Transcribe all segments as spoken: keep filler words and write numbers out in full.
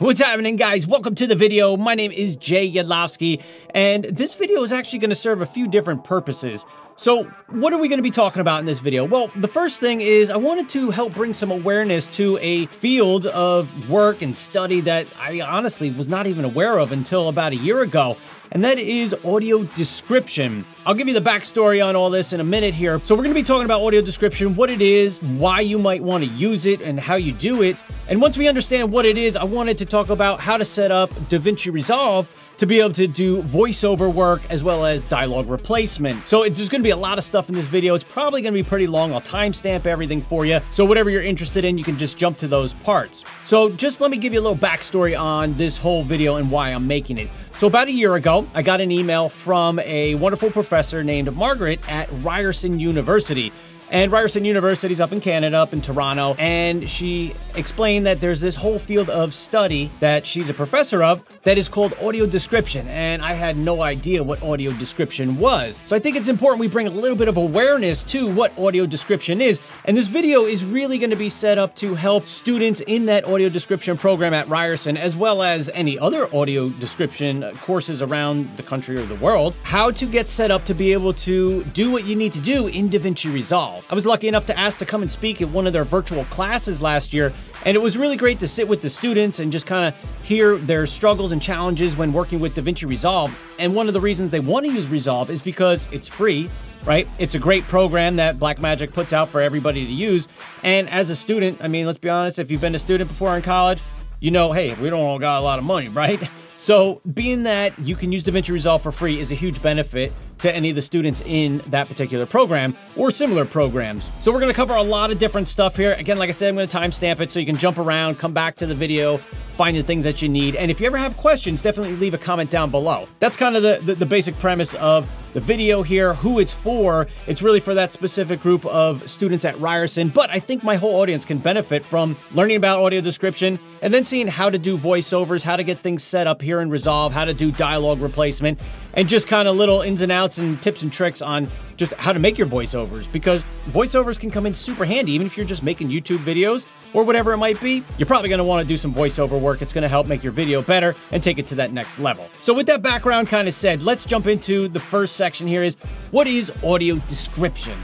What's happening, guys? Welcome to the video. My name is Jay Yadlovsky, and this video is actually going to serve a few different purposes. So what are we going to be talking about in this video? Well, the first thing is I wanted to help bring some awareness to a field of work and study that I honestly was not even aware of until about a year ago, and that is audio description. I'll give you the backstory on all this in a minute here. So we're going to be talking about audio description, what it is, why you might want to use it, and how you do it. And once we understand what it is, I wanted to talk about how to set up DaVinci Resolve to be able to do voiceover work as well as dialogue replacement. So it's, there's going to be a lot of stuff in this video. It's probably going to be pretty long. I'll timestamp everything for you. So whatever you're interested in, you can just jump to those parts. So just let me give you a little backstory on this whole video and why I'm making it. So about a year ago, I got an email from a wonderful professor named Margaret at Ryerson University. And Ryerson University is up in Canada, up in Toronto, and she explained that there's this whole field of study that she's a professor of that is called audio description, and I had no idea what audio description was. So I think it's important we bring a little bit of awareness to what audio description is, and this video is really going to be set up to help students in that audio description program at Ryerson, as well as any other audio description courses around the country or the world, how to get set up to be able to do what you need to do in DaVinci Resolve. I was lucky enough to ask to come and speak at one of their virtual classes last year, and it was really great to sit with the students and just kind of hear their struggles and challenges when working with DaVinci Resolve. And one of the reasons they want to use Resolve is because it's free, right? It's a great program that Blackmagic puts out for everybody to use. And as a student, I mean, let's be honest, if you've been a student before in college, you know, hey, we don't all got a lot of money, right? So being that you can use DaVinci Resolve for free is a huge benefit to any of the students in that particular program or similar programs. So we're gonna cover a lot of different stuff here. Again, like I said, I'm gonna timestamp it so you can jump around, come back to the video, find the things that you need. And if you ever have questions, definitely leave a comment down below. That's kind of the, the, the basic premise of the video here, who it's for. It's really for that specific group of students at Ryerson, but I think my whole audience can benefit from learning about audio description and then seeing how to do voiceovers, how to get things set up here in Resolve, how to do dialogue replacement, and just kind of little ins and outs and tips and tricks on just how to make your voiceovers, because voiceovers can come in super handy. Even if you're just making YouTube videos or whatever it might be, you're probably gonna wanna do some voiceover work. It's gonna help make your video better and take it to that next level. So with that background kind of said, let's jump into the first section here is, what is audio description?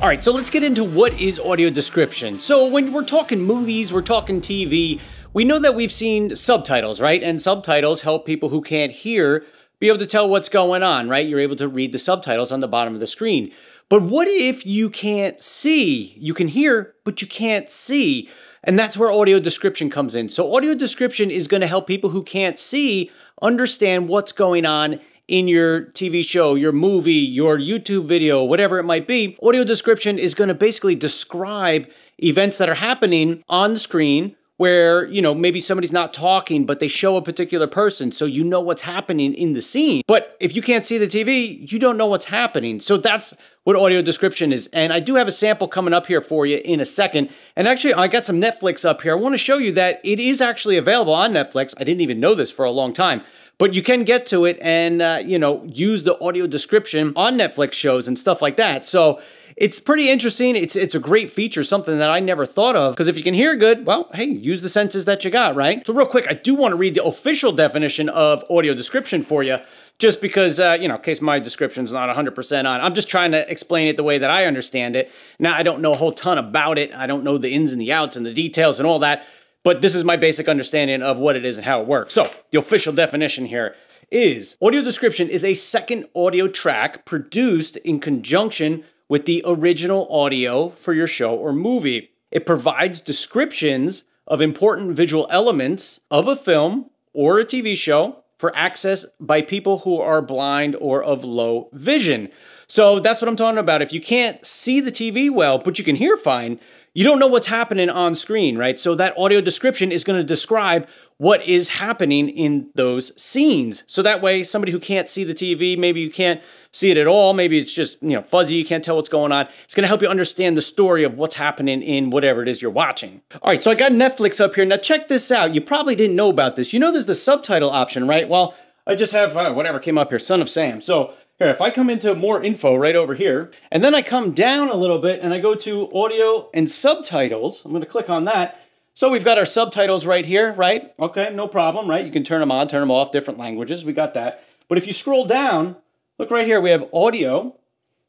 All right, so let's get into what is audio description. So when we're talking movies, we're talking T V, we know that we've seen subtitles, right? And subtitles help people who can't hear be able to tell what's going on, right? You're able to read the subtitles on the bottom of the screen. But what if you can't see? You can hear, but you can't see. And that's where audio description comes in. So audio description is going to help people who can't see understand what's going on in your T V show, your movie, your YouTube video, whatever it might be. Audio description is going to basically describe events that are happening on the screen where, you know, maybe somebody's not talking, but they show a particular person, so you know what's happening in the scene. But if you can't see the T V, you don't know what's happening. So that's what audio description is. And I do have a sample coming up here for you in a second. And actually, I got some Netflix up here. I want to show you that it is actually available on Netflix. I didn't even know this for a long time. But you can get to it and, uh, you know, use the audio description on Netflix shows and stuff like that. So it's pretty interesting. It's it's a great feature, something that I never thought of, because if you can hear good, well, hey, use the senses that you got, right? So real quick, I do want to read the official definition of audio description for you, just because, uh, you know, in case my description's not one hundred percent on. I'm just trying to explain it the way that I understand it. Now, I don't know a whole ton about it. I don't know the ins and the outs and the details and all that. But this is my basic understanding of what it is and how it works. So the official definition here is, audio description is a second audio track produced in conjunction with the original audio for your show or movie. It provides descriptions of important visual elements of a film or a T V show for access by people who are blind or of low vision. So that's what I'm talking about. If you can't see the T V well, but you can hear fine, you don't know what's happening on screen, right? So that audio description is going to describe what is happening in those scenes. So that way, somebody who can't see the T V, maybe you can't see it at all, maybe it's just, you know, fuzzy, you can't tell what's going on. It's going to help you understand the story of what's happening in whatever it is you're watching. All right, so I got Netflix up here. Now check this out. You probably didn't know about this. You know there's the subtitle option, right? Well, I just have uh, whatever came up here, Son of Sam. So here, if I come into more info right over here, and then I come down a little bit and I go to audio and subtitles, I'm going to click on that. So we've got our subtitles right here, right? Okay, no problem, right? You can turn them on, turn them off, different languages. We got that. But if you scroll down, look right here. We have audio,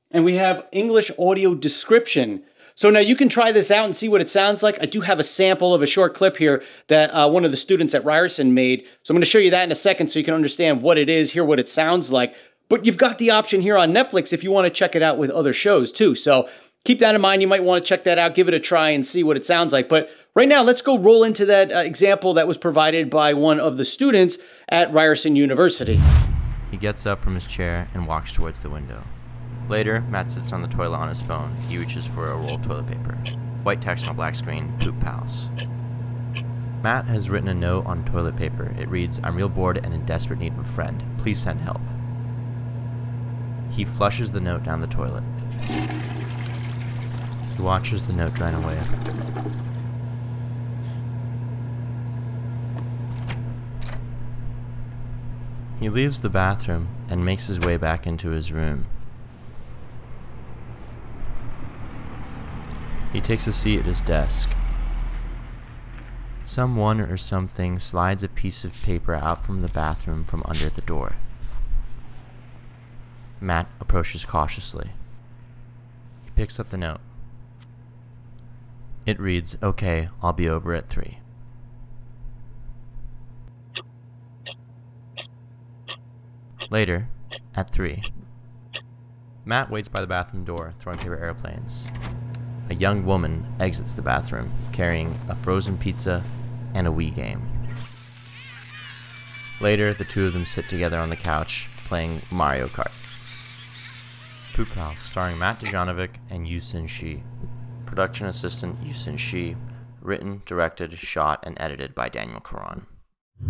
and we have English audio description. So now you can try this out and see what it sounds like. I do have a sample of a short clip here that uh, one of the students at Ryerson made. So I'm going to show you that in a second so you can understand what it is, hear what it sounds like. But you've got the option here on Netflix if you want to check it out with other shows too. So keep that in mind. You might want to check that out, give it a try, and see what it sounds like. But right now, let's go roll into that uh, example that was provided by one of the students at Ryerson University. He gets up from his chair and walks towards the window. Later, Matt sits on the toilet on his phone. He reaches for a roll of toilet paper. White text on black screen, Poop Pals. Matt has written a note on toilet paper. It reads, "I'm real bored and in desperate need of a friend. Please send help." He flushes the note down the toilet. He watches the note drain away. He leaves the bathroom and makes his way back into his room. He takes a seat at his desk. Someone or something slides a piece of paper out from the bathroom from under the door. Matt approaches cautiously. He picks up the note. It reads, "Okay, I'll be over at three." Later, at three, Matt waits by the bathroom door, throwing paper airplanes. A young woman exits the bathroom, carrying a frozen pizza and a Wii game. Later, the two of them sit together on the couch, playing Mario Kart. Poop Pals, starring Matt Dejanovic and Yusin Shi. Production assistant Yusin Shi, written, directed, shot, and edited by Daniel Caron.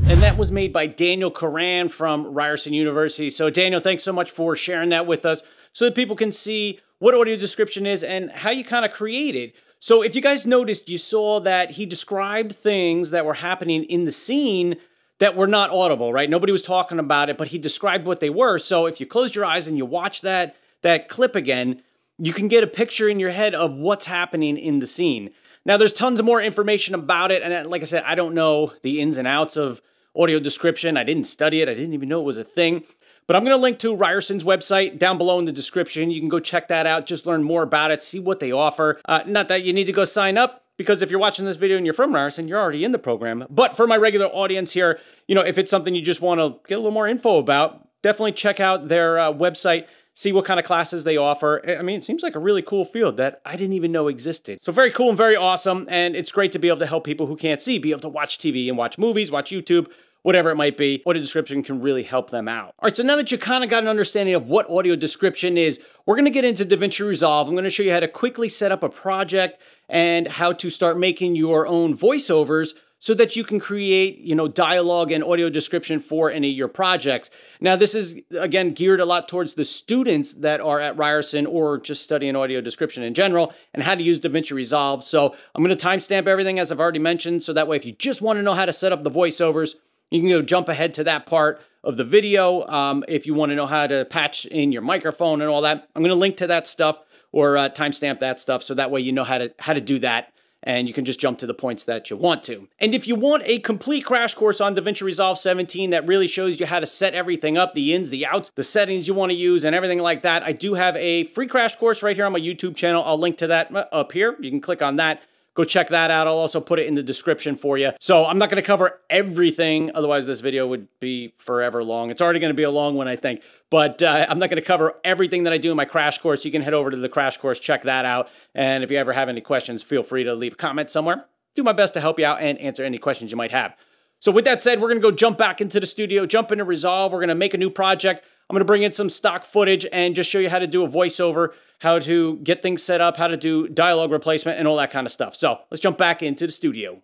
And that was made by Daniel Curran from Ryerson University. So Daniel, thanks so much for sharing that with us so that people can see what audio description is and how you kind of create it. So if you guys noticed, you saw that he described things that were happening in the scene that were not audible, right? Nobody was talking about it, but he described what they were. So if you closed your eyes and you watched that, that clip again, you can get a picture in your head of what's happening in the scene. Now, there's tons of more information about it. And like I said, I don't know the ins and outs of audio description. I didn't study it. I didn't even know it was a thing. But I'm going to link to Ryerson's website down below in the description. You can go check that out. Just learn more about it. See what they offer. Uh, not that you need to go sign up, because if you're watching this video and you're from Ryerson, you're already in the program. But for my regular audience here, you know, if it's something you just want to get a little more info about, definitely check out their uh, website. See what kind of classes they offer. I mean, it seems like a really cool field that I didn't even know existed. So very cool and very awesome. And it's great to be able to help people who can't see, be able to watch T V and watch movies, watch YouTube, whatever it might be. Audio description can really help them out. All right, so now that you kind of got an understanding of what audio description is, we're gonna get into DaVinci Resolve. I'm gonna show you how to quickly set up a project and how to start making your own voiceovers so that you can create, you know, dialogue and audio description for any of your projects. Now, this is, again, geared a lot towards the students that are at Ryerson or just studying audio description in general and how to use DaVinci Resolve. So I'm gonna timestamp everything, as I've already mentioned, so that way if you just wanna know how to set up the voiceovers, you can go jump ahead to that part of the video um, if you wanna know how to patch in your microphone and all that. I'm gonna link to that stuff or uh, timestamp that stuff so that way you know how to, how to do that, and you can just jump to the points that you want to. And if you want a complete crash course on DaVinci Resolve seventeen that really shows you how to set everything up, the ins, the outs, the settings you want to use, and everything like that, I do have a free crash course right here on my YouTube channel. I'll link to that up here. You can click on that. Go check that out. I'll also put it in the description for you. So I'm not going to cover everything. Otherwise, this video would be forever long. It's already going to be a long one, I think. But uh, I'm not going to cover everything that I do in my crash course. You can head over to the crash course, check that out. And if you ever have any questions, feel free to leave a comment somewhere. Do my best to help you out and answer any questions you might have. So with that said, we're going to go jump back into the studio, jump into Resolve. We're going to make a new project. I'm going to bring in some stock footage and just show you how to do a voiceover, how to get things set up, how to do dialogue replacement, and all that kind of stuff. So let's jump back into the studio.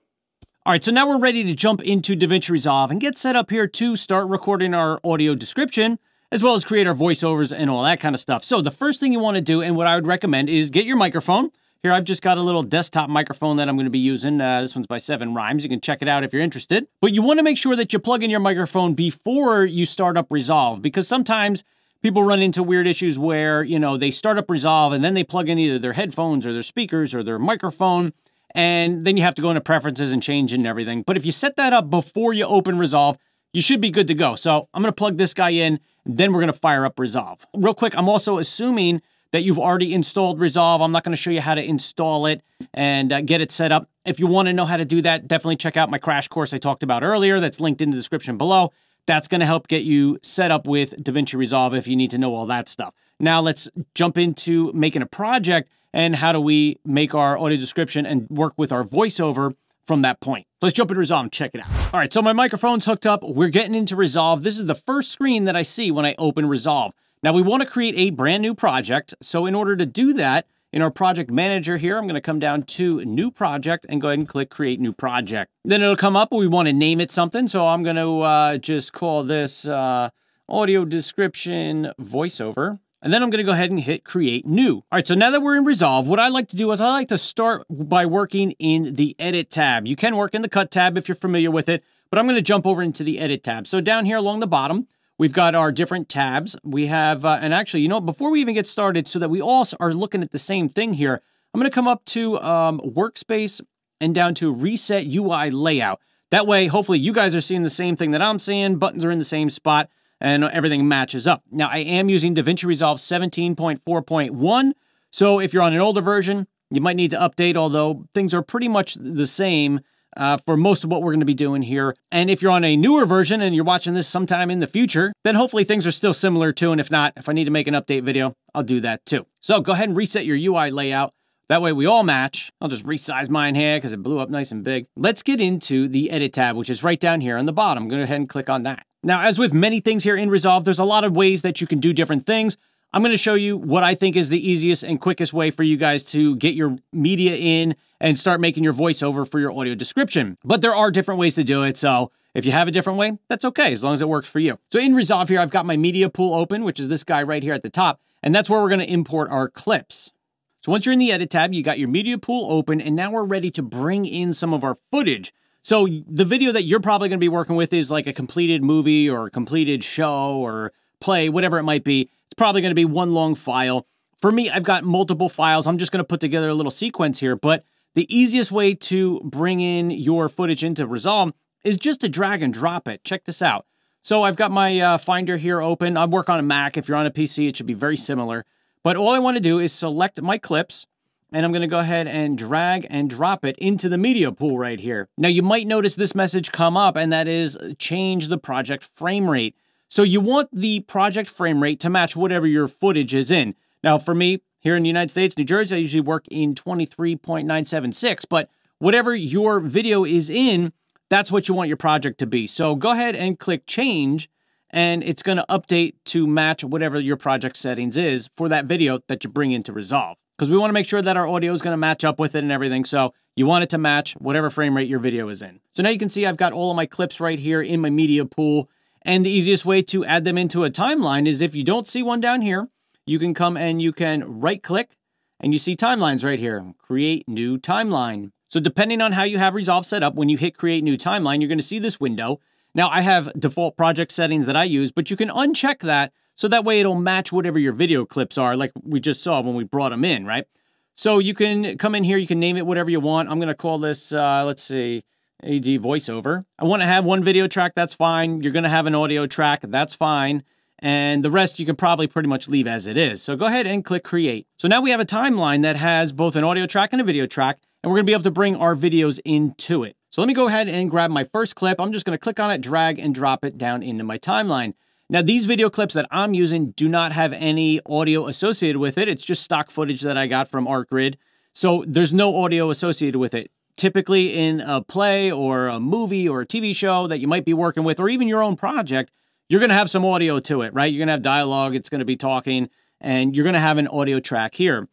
All right, so now we're ready to jump into DaVinci Resolve and get set up here to start recording our audio description, as well as create our voiceovers and all that kind of stuff. So the first thing you want to do, and what I would recommend, is get your microphone. Here, I've just got a little desktop microphone that I'm going to be using. Uh, this one's by Seven Rhymes. You can check it out if you're interested. But you want to make sure that you plug in your microphone before you start up Resolve, because sometimes people run into weird issues where, you know, they start up Resolve and then they plug in either their headphones or their speakers or their microphone, and then you have to go into preferences and change it and everything. But if you set that up before you open Resolve, you should be good to go. So I'm gonna plug this guy in, then we're gonna fire up Resolve. Real quick, I'm also assuming that you've already installed Resolve. I'm not gonna show you how to install it and uh, get it set up. If you wanna know how to do that, definitely check out my crash course I talked about earlier that's linked in the description below. That's gonna help get you set up with DaVinci Resolve if you need to know all that stuff. Now let's jump into making a project and how do we make our audio description and work with our voiceover from that point. Let's jump into Resolve and check it out. All right, so my microphone's hooked up. We're getting into Resolve. This is the first screen that I see when I open Resolve. Now we wanna create a brand new project. So in order to do that, in our project manager here, I'm gonna come down to new project and go ahead and click create new project. Then it'll come up, we wanna name it something. So I'm gonna uh, just call this uh, audio description voiceover. And then I'm gonna go ahead and hit create new. All right, so now that we're in Resolve, what I like to do is I like to start by working in the edit tab. You can work in the cut tab if you're familiar with it, but I'm gonna jump over into the edit tab. So down here along the bottom, we've got our different tabs. We have, uh, and actually, you know, before we even get started so that we all are looking at the same thing here, I'm gonna come up to um, workspace and down to reset U I layout. That way, hopefully you guys are seeing the same thing that I'm seeing, buttons are in the same spot, and everything matches up. Now I am using DaVinci Resolve seventeen point four point one. So if you're on an older version, you might need to update, although things are pretty much the same uh, for most of what we're gonna be doing here. And if you're on a newer version and you're watching this sometime in the future, then hopefully things are still similar too. And if not, if I need to make an update video, I'll do that too. So go ahead and reset your U I layout. That way we all match. I'll just resize mine here because it blew up nice and big. Let's get into the edit tab, which is right down here on the bottom. I'm gonna go ahead and click on that. Now, as with many things here in Resolve, there's a lot of ways that you can do different things. I'm gonna show you what I think is the easiest and quickest way for you guys to get your media in and start making your voiceover for your audio description. But there are different ways to do it, so if you have a different way, that's okay, as long as it works for you. So in Resolve here, I've got my media pool open, which is this guy right here at the top, and that's where we're gonna import our clips. So once you're in the edit tab, you got your media pool open, and now we're ready to bring in some of our footage. So the video that you're probably gonna be working with is like a completed movie or a completed show or play, whatever it might be. It's probably gonna be one long file. For me, I've got multiple files. I'm just gonna put together a little sequence here, but the easiest way to bring in your footage into Resolve is just to drag and drop it. Check this out. So I've got my uh, Finder here open. I work on a Mac. If you're on a P C, it should be very similar. But all I wanna do is select my clips, and I'm gonna go ahead and drag and drop it into the media pool right here. Now you might notice this message come up, and that is change the project frame rate. So you want the project frame rate to match whatever your footage is in. Now for me, here in the United States, New Jersey, I usually work in twenty-three point nine seven six, but whatever your video is in, that's what you want your project to be. So go ahead and click change, and it's gonna update to match whatever your project settings is for that video that you bring into Resolve, because we wanna make sure that our audio is gonna match up with it and everything. So you want it to match whatever frame rate your video is in. So now you can see I've got all of my clips right here in my media pool. And the easiest way to add them into a timeline is if you don't see one down here, you can come and you can right click and you see timelines right here, create new timeline. So depending on how you have Resolve set up, when you hit create new timeline, you're gonna see this window. Now I have default project settings that I use, but you can uncheck that so that way it'll match whatever your video clips are, like we just saw when we brought them in, right? So you can come in here, you can name it whatever you want. I'm gonna call this, uh, let's see, A D voiceover. I wanna have one video track, that's fine. You're gonna have an audio track, that's fine. And the rest you can probably pretty much leave as it is. So go ahead and click create. So now we have a timeline that has both an audio track and a video track, and we're gonna be able to bring our videos into it. So let me go ahead and grab my first clip. I'm just gonna click on it, drag and drop it down into my timeline. Now these video clips that I'm using do not have any audio associated with it. It's just stock footage that I got from Art Grid. So there's no audio associated with it. Typically in a play or a movie or a T V show that you might be working with, or even your own project, you're gonna have some audio to it, right? You're gonna have dialogue, it's gonna be talking, and you're gonna have an audio track here.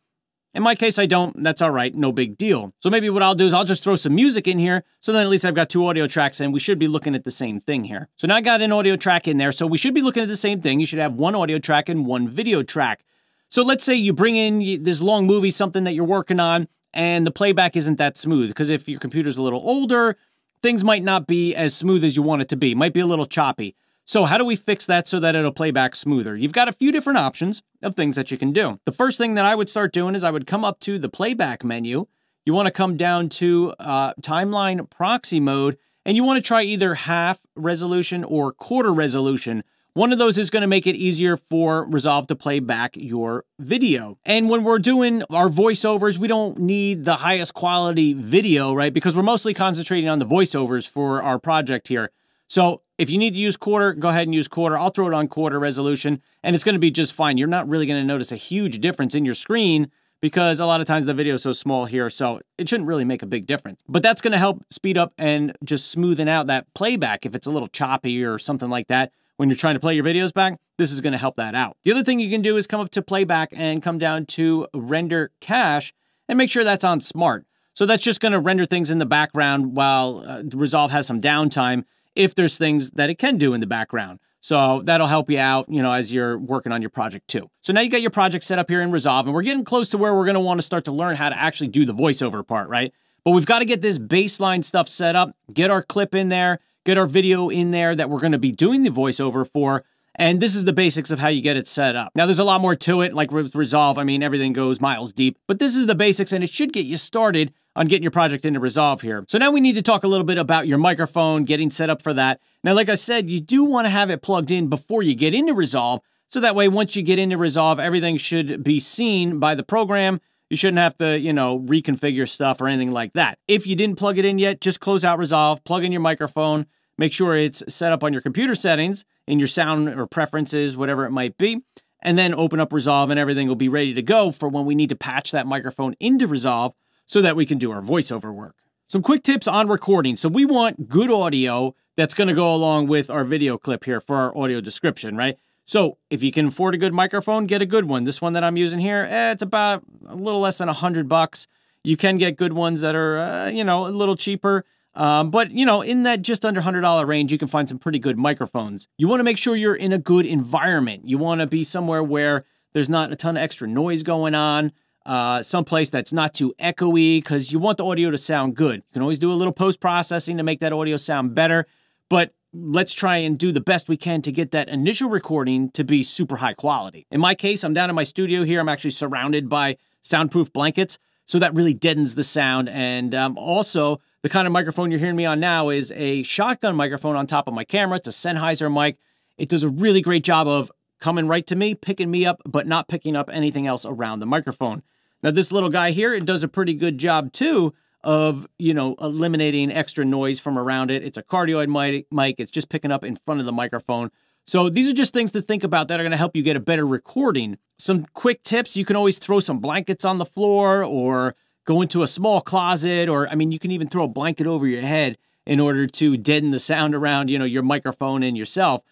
In my case, I don't, that's all right, no big deal. So maybe what I'll do is I'll just throw some music in here, so then at least I've got two audio tracks and we should be looking at the same thing here. So now I got an audio track in there, so we should be looking at the same thing. You should have one audio track and one video track. So let's say you bring in this long movie, something that you're working on, and the playback isn't that smooth, because if your computer's a little older, things might not be as smooth as you want it to be, it might be a little choppy. So how do we fix that so that it'll play back smoother? You've got a few different options of things that you can do. The first thing that I would start doing is I would come up to the playback menu. You want to come down to uh, timeline proxy mode, and you want to try either half resolution or quarter resolution. One of those is going to make it easier for Resolve to play back your video. And when we're doing our voiceovers, we don't need the highest quality video, right? Because we're mostly concentrating on the voiceovers for our project here. So if you need to use quarter, go ahead and use quarter. I'll throw it on quarter resolution, and it's going to be just fine. You're not really going to notice a huge difference in your screen because a lot of times the video is so small here, so it shouldn't really make a big difference. But that's going to help speed up and just smoothen out that playback if it's a little choppy or something like that. When you're trying to play your videos back, this is going to help that out. The other thing you can do is come up to playback and come down to render cache and make sure that's on smart. So that's just going to render things in the background while uh, Resolve has some downtime if there's things that it can do in the background. So that'll help you out, you know, as you're working on your project too. So now you got your project set up here in Resolve, and we're getting close to where we're going to want to start to learn how to actually do the voiceover part, right? But we've got to get this baseline stuff set up, get our clip in there, get our video in there that we're going to be doing the voiceover for. And this is the basics of how you get it set up. Now, there's a lot more to it. Like with Resolve, I mean, everything goes miles deep, but this is the basics, and it should get you started on getting your project into Resolve here. So now we need to talk a little bit about your microphone, getting set up for that. Now, like I said, you do want to have it plugged in before you get into Resolve. So that way, once you get into Resolve, everything should be seen by the program. You shouldn't have to, you know, reconfigure stuff or anything like that. If you didn't plug it in yet, just close out Resolve, plug in your microphone, make sure it's set up on your computer settings, in your sound or preferences, whatever it might be, and then open up Resolve and everything will be ready to go for when we need to patch that microphone into Resolve so that we can do our voiceover work. Some quick tips on recording. So we want good audio that's gonna go along with our video clip here for our audio description, right? So if you can afford a good microphone, get a good one. This one that I'm using here, eh, it's about a little less than a hundred bucks. You can get good ones that are, uh, you know, a little cheaper. Um, but, you know, in that just under one hundred dollar range, you can find some pretty good microphones. You want to make sure you're in a good environment. You want to be somewhere where there's not a ton of extra noise going on, uh, someplace that's not too echoey, because you want the audio to sound good. You can always do a little post-processing to make that audio sound better, but let's try and do the best we can to get that initial recording to be super high quality. In my case, I'm down in my studio here. I'm actually surrounded by soundproof blankets, so that really deadens the sound. And um, also, the kind of microphone you're hearing me on now is a shotgun microphone on top of my camera. It's a Sennheiser mic. It does a really great job of coming right to me, picking me up, but not picking up anything else around the microphone. Now, this little guy here, it does a pretty good job too, of, you know, eliminating extra noise from around it. It's a cardioid mic. It's just picking up in front of the microphone. So these are just things to think about that are going to help you get a better recording. Some quick tips. You can always throw some blankets on the floor or go into a small closet, or, I mean, you can even throw a blanket over your head in order to deaden the sound around, you know, your microphone and yourself,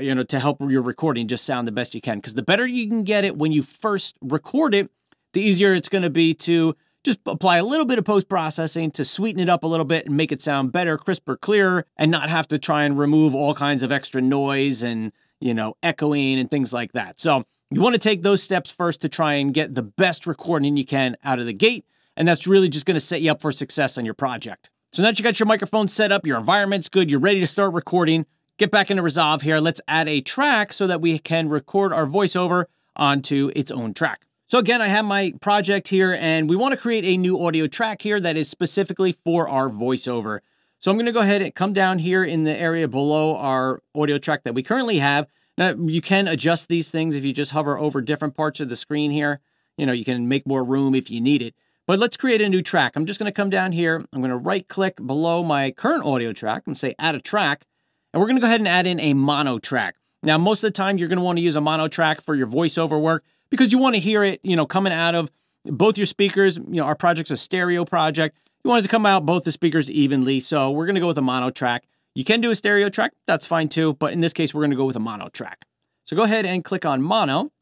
you know, to help your recording just sound the best you can. Because the better you can get it when you first record it, the easier it's going to be to just apply a little bit of post-processing to sweeten it up a little bit and make it sound better, crisper, clearer, and not have to try and remove all kinds of extra noise and, you know, echoing and things like that. So you want to take those steps first to try and get the best recording you can out of the gate. And that's really just going to set you up for success on your project. So now that you got your microphone set up, your environment's good, you're ready to start recording, get back into Resolve here. Let's add a track so that we can record our voiceover onto its own track. So again, I have my project here, and we want to create a new audio track here that is specifically for our voiceover. So I'm going to go ahead and come down here in the area below our audio track that we currently have. Now, you can adjust these things if you just hover over different parts of the screen here. You know, you can make more room if you need it. But let's create a new track. I'm just going to come down here. I'm going to right-click below my current audio track and say Add a Track. And we're going to go ahead and add in a mono track. Now, most of the time, you're going to want to use a mono track for your voiceover work, because you want to hear it, you know, coming out of both your speakers. You know, our project's a stereo project. You want it to come out both the speakers evenly, so we're going to go with a mono track. You can do a stereo track. That's fine, too, but in this case, we're going to go with a mono track. So go ahead and click on Mono,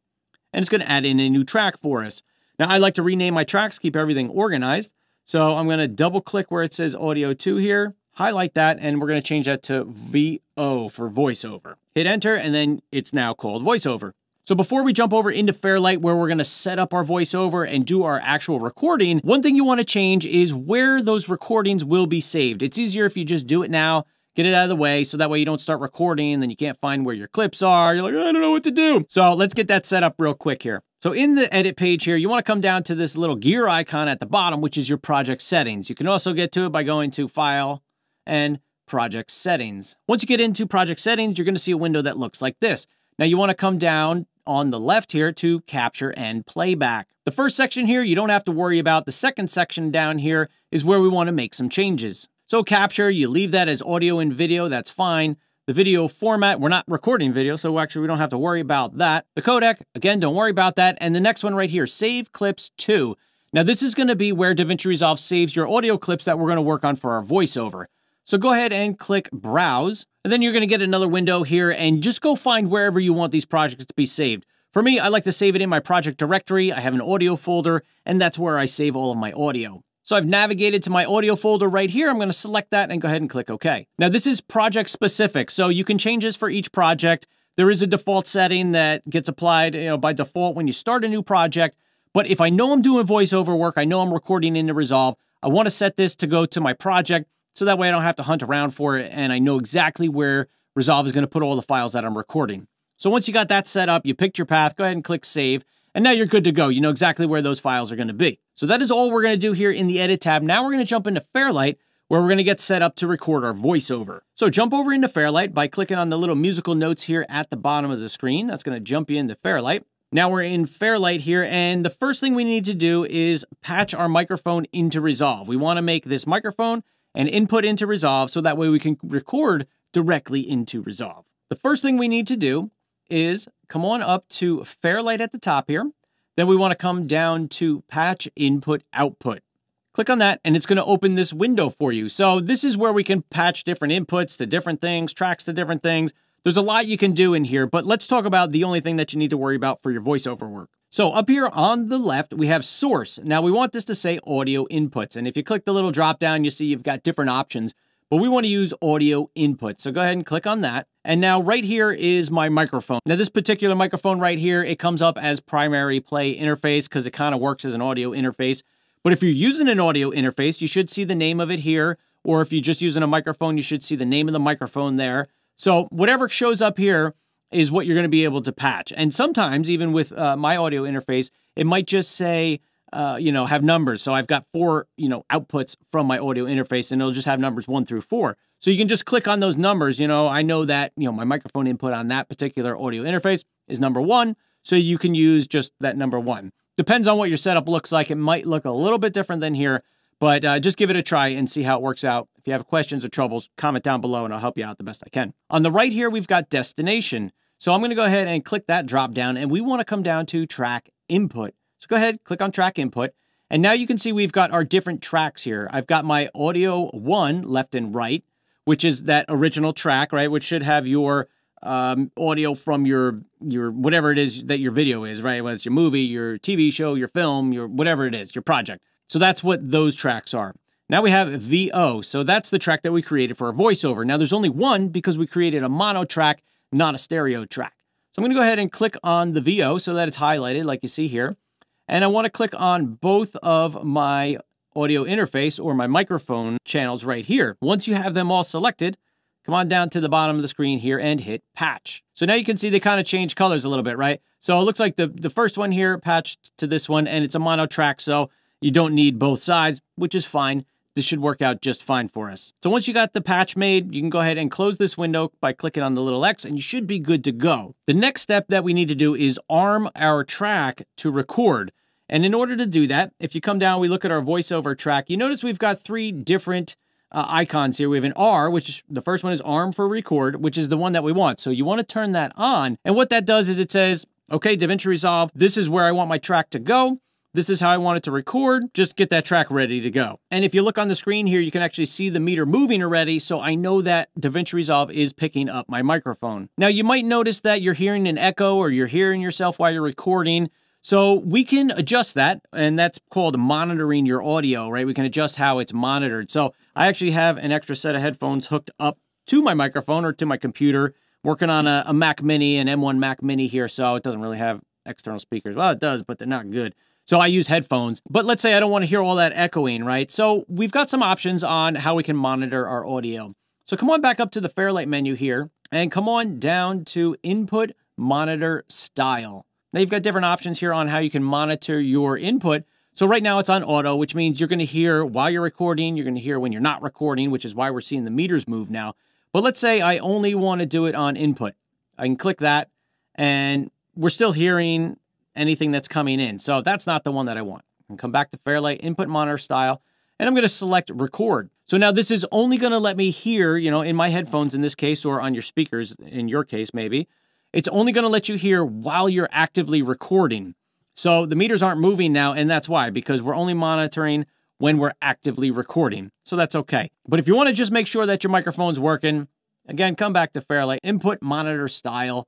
and it's going to add in a new track for us. Now, I like to rename my tracks, keep everything organized, so I'm going to double-click where it says Audio two here, highlight that, and we're going to change that to V O for VoiceOver. Hit Enter, and then it's now called VoiceOver. So before we jump over into Fairlight, where we're going to set up our voiceover and do our actual recording, one thing you want to change is where those recordings will be saved. It's easier if you just do it now, get it out of the way, so that way you don't start recording and then you can't find where your clips are. You're like, I don't know what to do. So let's get that set up real quick here. So in the edit page here, you want to come down to this little gear icon at the bottom, which is your project settings. You can also get to it by going to File and Project Settings. Once you get into Project Settings, you're going to see a window that looks like this. Now you want to come down on the left here to Capture and Playback. The first section here, you don't have to worry about. The second section down here is where we want to make some changes. So Capture, you leave that as audio and video, that's fine. The video format, we're not recording video, so actually we don't have to worry about that. The codec, again, don't worry about that. And the next one right here, Save Clips to. Now this is going to be where DaVinci Resolve saves your audio clips that we're going to work on for our voiceover. So go ahead and click Browse, and then you're going to get another window here, and just go find wherever you want these projects to be saved. For me, I like to save it in my project directory. I have an audio folder, and that's where I save all of my audio. So I've navigated to my audio folder right here. I'm going to select that and go ahead and click OK. Now this is project specific, so you can change this for each project. There is a default setting that gets applied, you know, by default when you start a new project. But if I know I'm doing voiceover work, I know I'm recording into Resolve, I want to set this to go to my project, so that way I don't have to hunt around for it, and I know exactly where Resolve is going to put all the files that I'm recording. So once you got that set up, you picked your path, go ahead and click Save, and now you're good to go. You know exactly where those files are going to be. So that is all we're going to do here in the Edit tab. Now we're going to jump into Fairlight, where we're going to get set up to record our voiceover. So jump over into Fairlight by clicking on the little musical notes here at the bottom of the screen. That's going to jump you into Fairlight. Now we're in Fairlight here, and the first thing we need to do is patch our microphone into Resolve. We want to make this microphone and input into Resolve, so that way we can record directly into Resolve. The first thing we need to do is come on up to Fairlight at the top here. Then we want to come down to Patch Input Output. Click on that, and it's going to open this window for you. So this is where we can patch different inputs to different things, tracks to different things. There's a lot you can do in here, but let's talk about the only thing that you need to worry about for your voiceover work. So up here on the left, we have source. Now we want this to say audio inputs. And if you click the little drop down, you see you've got different options, but we want to use audio input. So go ahead and click on that. And now right here is my microphone. Now this particular microphone right here, it comes up as primary play interface because it kind of works as an audio interface. But if you're using an audio interface, you should see the name of it here. Or if you're just using a microphone, you should see the name of the microphone there. So whatever shows up here is what you're going to be able to patch. And sometimes, even with uh, my audio interface, it might just say, uh, you know, have numbers. So I've got four, you know, outputs from my audio interface, and it'll just have numbers one through four. So you can just click on those numbers. You know, I know that, you know, my microphone input on that particular audio interface is number one. So you can use just that number one. Depends on what your setup looks like. It might look a little bit different than here, but uh, just give it a try and see how it works out. If you have questions or troubles, comment down below and I'll help you out the best I can. On the right here, we've got destination. So I'm going to go ahead and click that drop down, and we want to come down to track input. So go ahead, click on track input. And now you can see we've got our different tracks here. I've got my audio one left and right, which is that original track, right? Which should have your um, audio from your, your, whatever it is that your video is, right? Whether it's your movie, your T V show, your film, your, whatever it is, your project. So that's what those tracks are. Now we have V O. So that's the track that we created for our voiceover. Now there's only one because we created a mono track, not a stereo track. So I'm going to go ahead and click on the V O so that it's highlighted like you see here. And I want to click on both of my audio interface or my microphone channels right here. Once you have them all selected, come on down to the bottom of the screen here and hit patch. So now you can see they kind of change colors a little bit, right? So it looks like the, the first one here patched to this one, and it's a mono track. So you don't need both sides, which is fine. This should work out just fine for us. So once you got the patch made, you can go ahead and close this window by clicking on the little X, and you should be good to go. The next step that we need to do is arm our track to record. And in order to do that, if you come down, we look at our voiceover track. You notice we've got three different uh, icons here. We have an R, which the first one is arm for record, which is the one that we want. So you want to turn that on. And what that does is it says, okay, DaVinci Resolve, this is where I want my track to go. This is how I want it to record. Just get that track ready to go. And if you look on the screen here, you can actually see the meter moving already. So I know that DaVinci Resolve is picking up my microphone. Now you might notice that you're hearing an echo or you're hearing yourself while you're recording. So we can adjust that. And that's called monitoring your audio, right? We can adjust how it's monitored. So I actually have an extra set of headphones hooked up to my microphone or to my computer, working on a, a Mac Mini, an M one Mac Mini here. So it doesn't really have external speakers. Well, it does, but they're not good. So I use headphones, but let's say I don't want to hear all that echoing, right? So we've got some options on how we can monitor our audio. So come on back up to the Fairlight menu here and come on down to Input Monitor Style. Now you've got different options here on how you can monitor your input. So right now it's on auto, which means you're going to hear while you're recording, you're going to hear when you're not recording, which is why we're seeing the meters move now. But let's say I only want to do it on input. I can click that and we're still hearing anything that's coming in. So that's not the one that I want. And come back to Fairlight input monitor style, and I'm going to select record. So now this is only going to let me hear, you know, in my headphones in this case, or on your speakers in your case, maybe. It's only going to let you hear while you're actively recording. So the meters aren't moving now, and that's why, because we're only monitoring when we're actively recording. So that's okay. But if you want to just make sure that your microphone's working, again, come back to Fairlight input monitor style,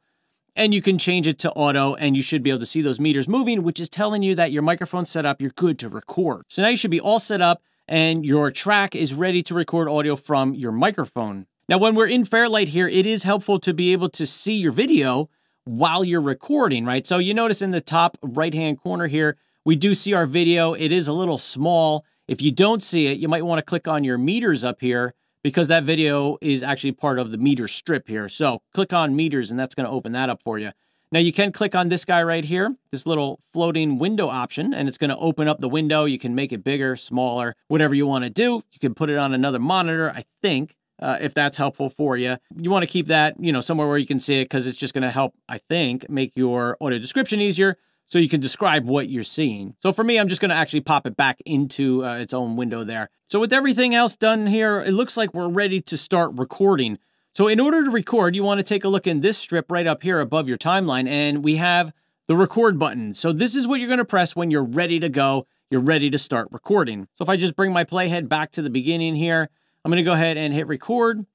and you can change it to auto, and you should be able to see those meters moving, which is telling you that your microphone's set up, you're good to record. So now you should be all set up, and your track is ready to record audio from your microphone. Now, when we're in Fairlight here, it is helpful to be able to see your video while you're recording, right? So you notice in the top right-hand corner here, we do see our video. It is a little small. If you don't see it, you might want to click on your meters up here, because that video is actually part of the meter strip here. So click on meters, and that's going to open that up for you. Now you can click on this guy right here, this little floating window option, and it's going to open up the window. You can make it bigger, smaller, whatever you want to do. You can put it on another monitor, I think. Uh, if that's helpful for you. You want to keep that, you know, somewhere where you can see it, because it's just going to help, I think, make your audio description easier so you can describe what you're seeing. So for me, I'm just going to actually pop it back into uh, its own window there. So with everything else done here, it looks like we're ready to start recording. So in order to record, you want to take a look in this strip right up here above your timeline, and we have the record button. So this is what you're going to press when you're ready to go. You're ready to start recording. So if I just bring my playhead back to the beginning here, I'm going to go ahead and hit record.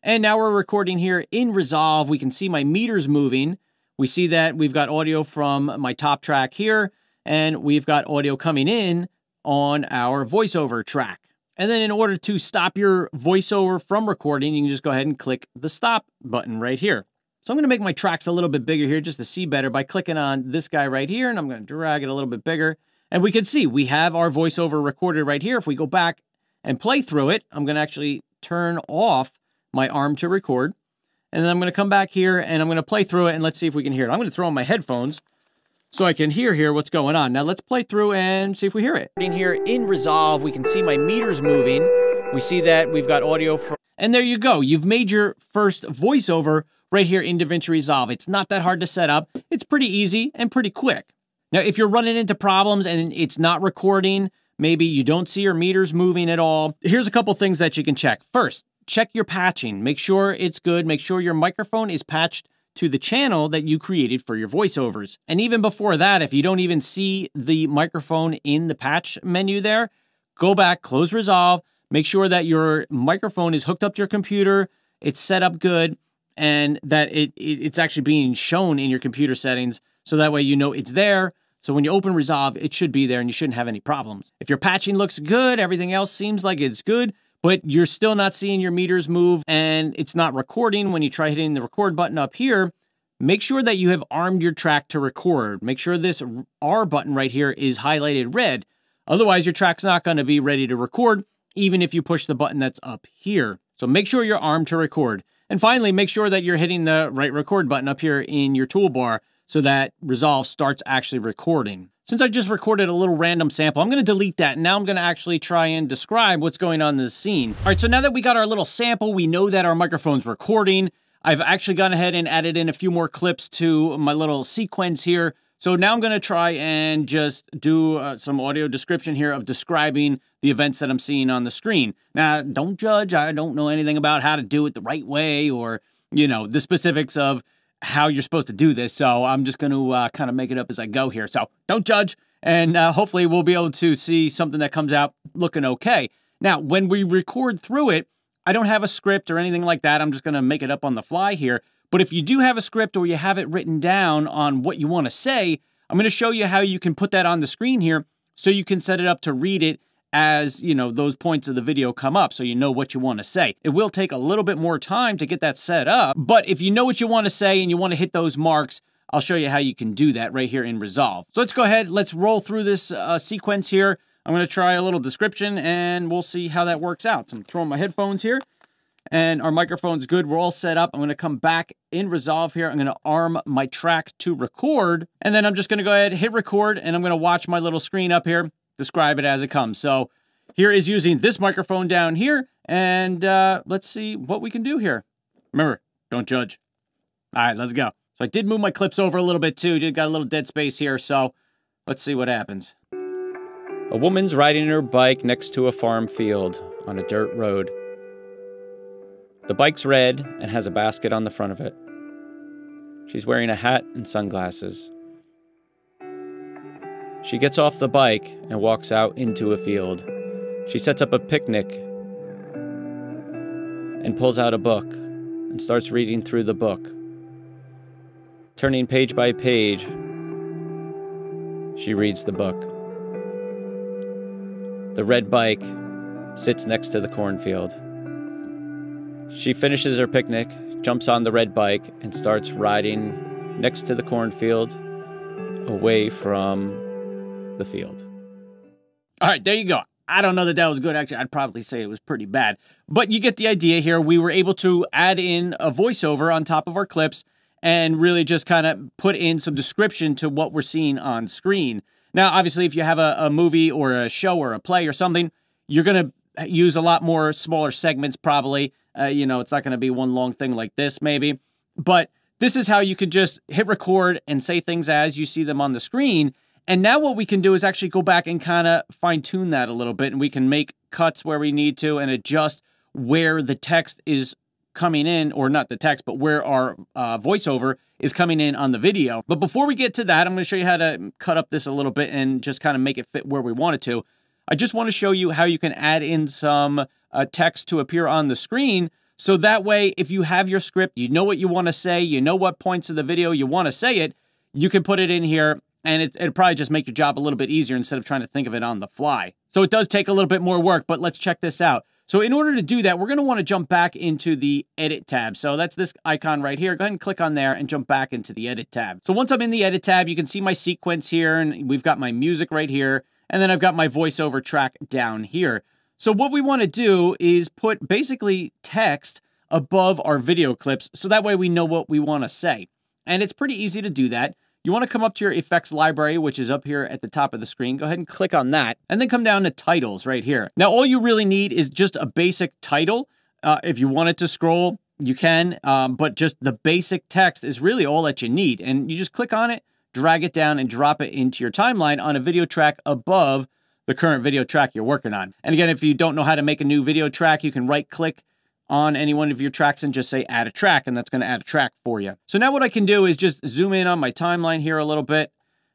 And now we're recording here in Resolve. We can see my meters moving. We see that we've got audio from my top track here, and we've got audio coming in on our voiceover track. And then in order to stop your voiceover from recording, you can just go ahead and click the stop button right here. So I'm going to make my tracks a little bit bigger here just to see better by clicking on this guy right here, and I'm going to drag it a little bit bigger. And we can see we have our voiceover recorded right here. If we go back and play through it, I'm going to actually turn off my arm to record. And then I'm going to come back here and I'm going to play through it, and let's see if we can hear it. I'm going to throw on my headphones so I can hear here what's going on. Now let's play through and see if we hear it. In here in Resolve, we can see my meters moving. We see that we've got audio from, and there you go. You've made your first voiceover right here in DaVinci Resolve. It's not that hard to set up. It's pretty easy and pretty quick. Now, if you're running into problems and it's not recording, maybe you don't see your meters moving at all, here's a couple things that you can check. First, check your patching. Make sure it's good. Make sure your microphone is patched to the channel that you created for your voiceovers. And even before that, if you don't even see the microphone in the patch menu there, go back, close Resolve, make sure that your microphone is hooked up to your computer, it's set up good, and that it, it it's actually being shown in your computer settings, so that way you know it's there. So when you open Resolve, it should be there and you shouldn't have any problems. If your patching looks good, everything else seems like it's good, but you're still not seeing your meters move and it's not recording when you try hitting the record button up here, make sure that you have armed your track to record. Make sure this R button right here is highlighted red. Otherwise, your track's not going to be ready to record, even if you push the button that's up here. So make sure you're armed to record. And finally, make sure that you're hitting the right record button up here in your toolbar, so that Resolve starts actually recording. Since I just recorded a little random sample, I'm gonna delete that. And now I'm gonna actually try and describe what's going on in this scene. All right, so now that we got our little sample, we know that our microphone's recording. I've actually gone ahead and added in a few more clips to my little sequence here. So now I'm gonna try and just do uh, some audio description here of describing the events that I'm seeing on the screen. Now, don't judge. I don't know anything about how to do it the right way, or, you know, the specifics of how you're supposed to do this, so I'm just going to uh, kind of make it up as I go here. So don't judge, and uh, hopefully we'll be able to see something that comes out looking okay. Now, when we record through it, I don't have a script or anything like that. I'm just going to make it up on the fly here. But if you do have a script or you have it written down on what you want to say, I'm going to show you how you can put that on the screen here so you can set it up to read it as, you know, those points of the video come up, so you know what you want to say. It will take a little bit more time to get that set up, but if you know what you want to say and you want to hit those marks, I'll show you how you can do that right here in Resolve. So let's go ahead, let's roll through this uh, sequence here. I'm going to try a little description and we'll see how that works out. So I'm throwing my headphones here and our microphone's good. We're all set up. I'm going to come back in Resolve here. I'm going to arm my track to record, and then I'm just going to go ahead, hit record, and I'm going to watch my little screen up here, describe it as it comes. So here is using this microphone down here, and uh, let's see what we can do here. Remember, don't judge. All right, let's go. So I did move my clips over a little bit too. Just got a little dead space here, so let's see what happens. A woman's riding her bike next to a farm field on a dirt road. The bike's red and has a basket on the front of it. She's wearing a hat and sunglasses. She gets off the bike and walks out into a field. She sets up a picnic and pulls out a book and starts reading through the book. Turning page by page, she reads the book. The red bike sits next to the cornfield. She finishes her picnic, jumps on the red bike, and starts riding next to the cornfield, away from the field. All right, there you go. I don't know that that was good. Actually, I'd probably say it was pretty bad. But you get the idea here. We were able to add in a voiceover on top of our clips and really just kind of put in some description to what we're seeing on screen. Now, obviously, if you have a, a movie or a show or a play or something, you're going to use a lot more smaller segments probably. Uh, you know, it's not going to be one long thing like this, maybe. But this is how you can just hit record and say things as you see them on the screen. And now what we can do is actually go back and kind of fine-tune that a little bit, and we can make cuts where we need to and adjust where the text is coming in, or not the text, but where our uh, voiceover is coming in on the video. But before we get to that, I'm going to show you how to cut up this a little bit and just kind of make it fit where we want it to. I just want to show you how you can add in some uh, text to appear on the screen. So that way, if you have your script, you know what you want to say, you know what points of the video you want to say it, you can put it in here, and it, it'll probably just make your job a little bit easier instead of trying to think of it on the fly. So it does take a little bit more work, but let's check this out. So in order to do that, we're going to want to jump back into the Edit tab. So that's this icon right here. Go ahead and click on there and jump back into the Edit tab. So once I'm in the Edit tab, you can see my sequence here, and we've got my music right here. And then I've got my voiceover track down here. So what we want to do is put basically text above our video clips, so that way we know what we want to say. And it's pretty easy to do that. You want to come up to your effects library, which is up here at the top of the screen. Go ahead and click on that, and then come down to titles right here. Now, all you really need is just a basic title. Uh, if you want it to scroll, you can, um, but just the basic text is really all that you need. And you just click on it, drag it down, and drop it into your timeline on a video track above the current video track you're working on. And again, if you don't know how to make a new video track, you can right-click on any one of your tracks and just say add a track, and that's going to add a track for you. So now what I can do is just zoom in on my timeline here a little bit,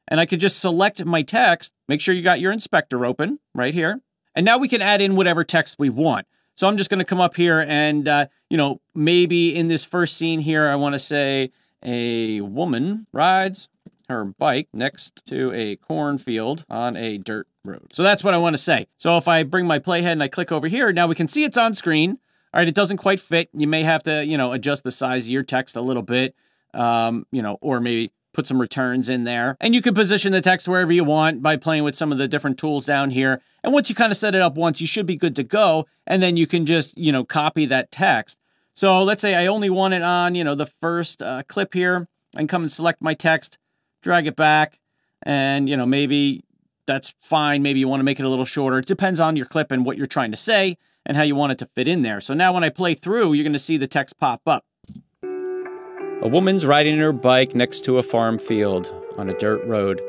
and I could just select my text. Make sure you got your inspector open right here. And now we can add in whatever text we want. So I'm just going to come up here and, uh, you know, maybe in this first scene here, I want to say a woman rides her bike next to a cornfield on a dirt road. So that's what I want to say. So if I bring my playhead and I click over here, now we can see it's on screen. All right, it doesn't quite fit. You may have to, you know, adjust the size of your text a little bit, um, you know, or maybe put some returns in there. And you can position the text wherever you want by playing with some of the different tools down here. And once you kind of set it up once, you should be good to go. And then you can just, you know, copy that text. So let's say I only want it on, you know, the first uh, clip here, and come and select my text, drag it back, and, you know, maybe that's fine. Maybe you want to make it a little shorter. It depends on your clip and what you're trying to say and how you want it to fit in there. So now when I play through, you're going to see the text pop up. A woman's riding her bike next to a farm field on a dirt road.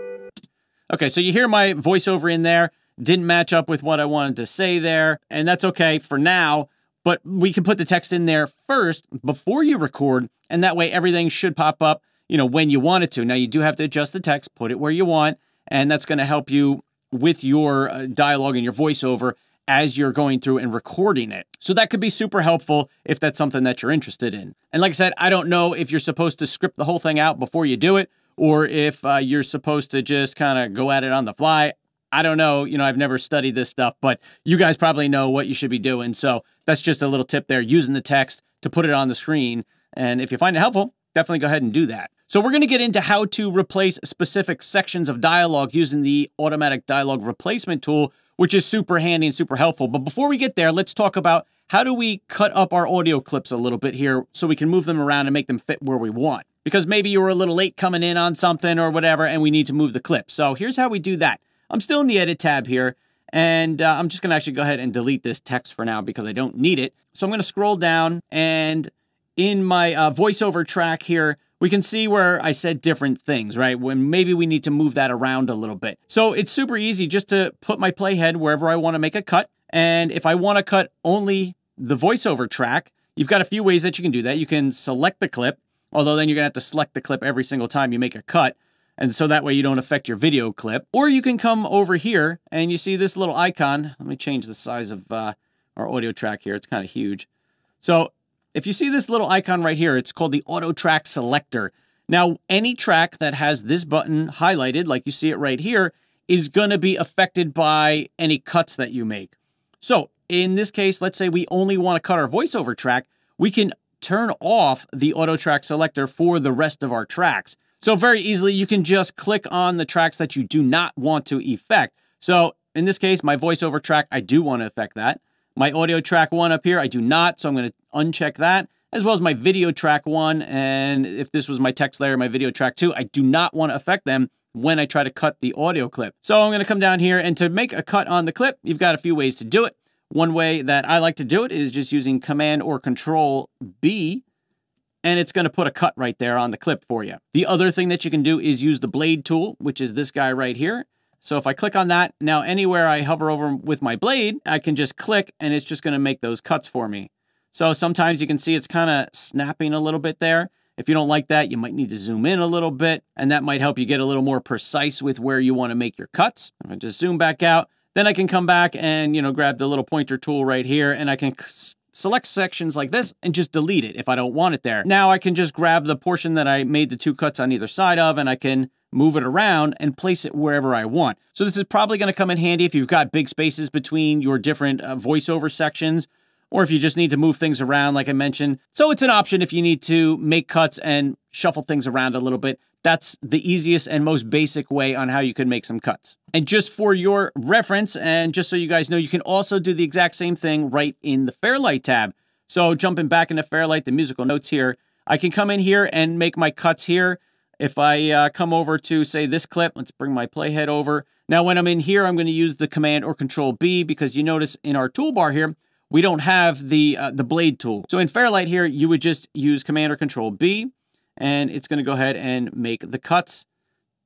Okay, so you hear my voiceover in there. Didn't match up with what I wanted to say there, and that's okay for now. But we can put the text in there first before you record, and that way everything should pop up, you know, when you want it to. Now, you do have to adjust the text, put it where you want, and that's going to help you with your dialogue and your voiceover as you're going through and recording it. So that could be super helpful if that's something that you're interested in. And like I said, I don't know if you're supposed to script the whole thing out before you do it, or if uh, you're supposed to just kind of go at it on the fly. I don't know. You know, I've never studied this stuff, but you guys probably know what you should be doing. So that's just a little tip there, using the text to put it on the screen. And if you find it helpful, definitely go ahead and do that. So we're going to get into how to replace specific sections of dialogue using the automatic dialogue replacement tool, which is super handy and super helpful. But before we get there, let's talk about how do we cut up our audio clips a little bit here so we can move them around and make them fit where we want? Because maybe you were a little late coming in on something or whatever, and we need to move the clip. So here's how we do that. I'm still in the edit tab here, and uh, I'm just gonna actually go ahead and delete this text for now because I don't need it. So I'm gonna scroll down, and in my uh, voiceover track here, we can see where I said different things, right? When maybe we need to move that around a little bit. So it's super easy just to put my playhead wherever I wanna make a cut. And if I wanna cut only the voiceover track, you've got a few ways that you can do that. You can select the clip, although then you're gonna have to select the clip every single time you make a cut. And so that way you don't affect your video clip. Or you can come over here and you see this little icon. Let me change the size of uh, our audio track here. It's kind of huge. So if you see this little icon right here, it's called the Auto Track Selector. Now, any track that has this button highlighted, like you see it right here, is gonna be affected by any cuts that you make. So in this case, let's say we only wanna cut our voiceover track. We can turn off the Auto Track Selector for the rest of our tracks. So very easily, you can just click on the tracks that you do not want to affect. So in this case, my voiceover track, I do want to affect that. My audio track one up here, I do not, so I'm going to uncheck that, as well as my video track one. And if this was my text layer, my video track two, I do not want to affect them when I try to cut the audio clip. So I'm going to come down here, and to make a cut on the clip, you've got a few ways to do it. One way that I like to do it is just using Command or Control B, and it's gonna put a cut right there on the clip for you. The other thing that you can do is use the blade tool, which is this guy right here. So if I click on that, now anywhere I hover over with my blade, I can just click and it's just gonna make those cuts for me. So sometimes you can see it's kinda snapping a little bit there. If you don't like that, you might need to zoom in a little bit, and that might help you get a little more precise with where you wanna make your cuts. I'm gonna just zoom back out. Then I can come back and, you know, grab the little pointer tool right here, and I can select sections like this and just delete it if I don't want it there. Now I can just grab the portion that I made the two cuts on either side of, and I can move it around and place it wherever I want. So this is probably gonna come in handy if you've got big spaces between your different uh, voiceover sections, or if you just need to move things around like I mentioned. So it's an option if you need to make cuts and shuffle things around a little bit. That's the easiest and most basic way on how you can make some cuts. And just for your reference, and just so you guys know, you can also do the exact same thing right in the Fairlight tab. So jumping back into Fairlight, the musical notes here, I can come in here and make my cuts here. If I uh, come over to, say, this clip, let's bring my playhead over. Now, when I'm in here, I'm gonna use the Command or Control B, because you notice in our toolbar here, we don't have the, uh, the blade tool. So in Fairlight here, you would just use Command or Control B, and it's gonna go ahead and make the cuts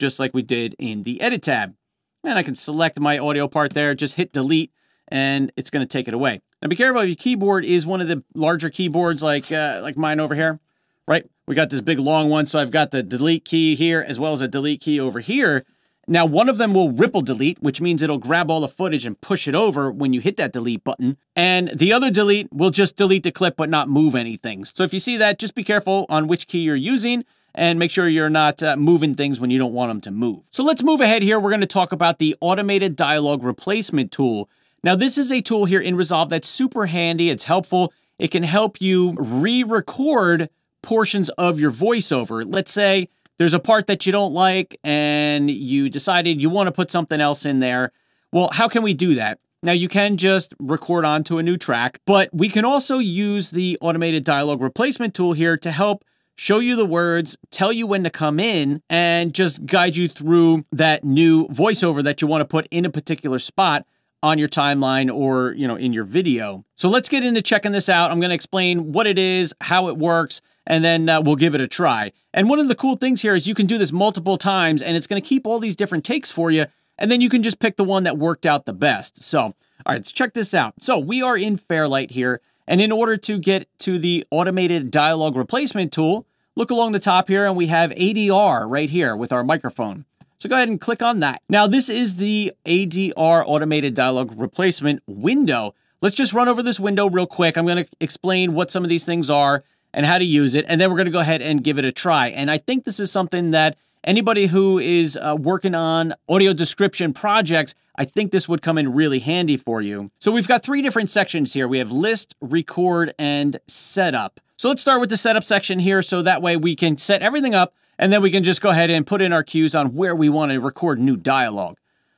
just like we did in the edit tab. And I can select my audio part there, just hit delete, and it's gonna take it away. Now be careful if your keyboard is one of the larger keyboards like, uh, like mine over here, right? We got this big long one, so I've got the delete key here as well as a delete key over here. Now one of them will ripple delete, which means it'll grab all the footage and push it over when you hit that delete button. And the other delete will just delete the clip but not move anything. So if you see that, just be careful on which key you're using, and make sure you're not uh, moving things when you don't want them to move. So let's move ahead here. We're gonna talk about the automated dialogue replacement tool. Now this is a tool here in Resolve that's super handy, it's helpful. It can help you re-record portions of your voiceover. Let's say there's a part that you don't like and you decided you wanna put something else in there. Well, how can we do that? Now you can just record onto a new track, but we can also use the automated dialogue replacement tool here to help show you the words, tell you when to come in, and just guide you through that new voiceover that you want to put in a particular spot on your timeline or, you know, in your video. So let's get into checking this out. I'm going to explain what it is, how it works, and then uh, we'll give it a try. And one of the cool things here is you can do this multiple times, and it's going to keep all these different takes for you, and then you can just pick the one that worked out the best. So, all right, let's check this out. So we are in Fairlight here. And in order to get to the automated dialogue replacement tool, look along the top here and we have A D R right here with our microphone. So go ahead and click on that. Now this is the A D R automated dialogue replacement window. Let's just run over this window real quick. I'm gonna explain what some of these things are and how to use it. And then we're gonna go ahead and give it a try. And I think this is something that anybody who is uh, working on audio description projects, I think this would come in really handy for you. So we've got three different sections here. We have list, record, and setup. So let's start with the setup section here, so that way we can set everything up, and then we can just go ahead and put in our cues on where we want to record new dialogue.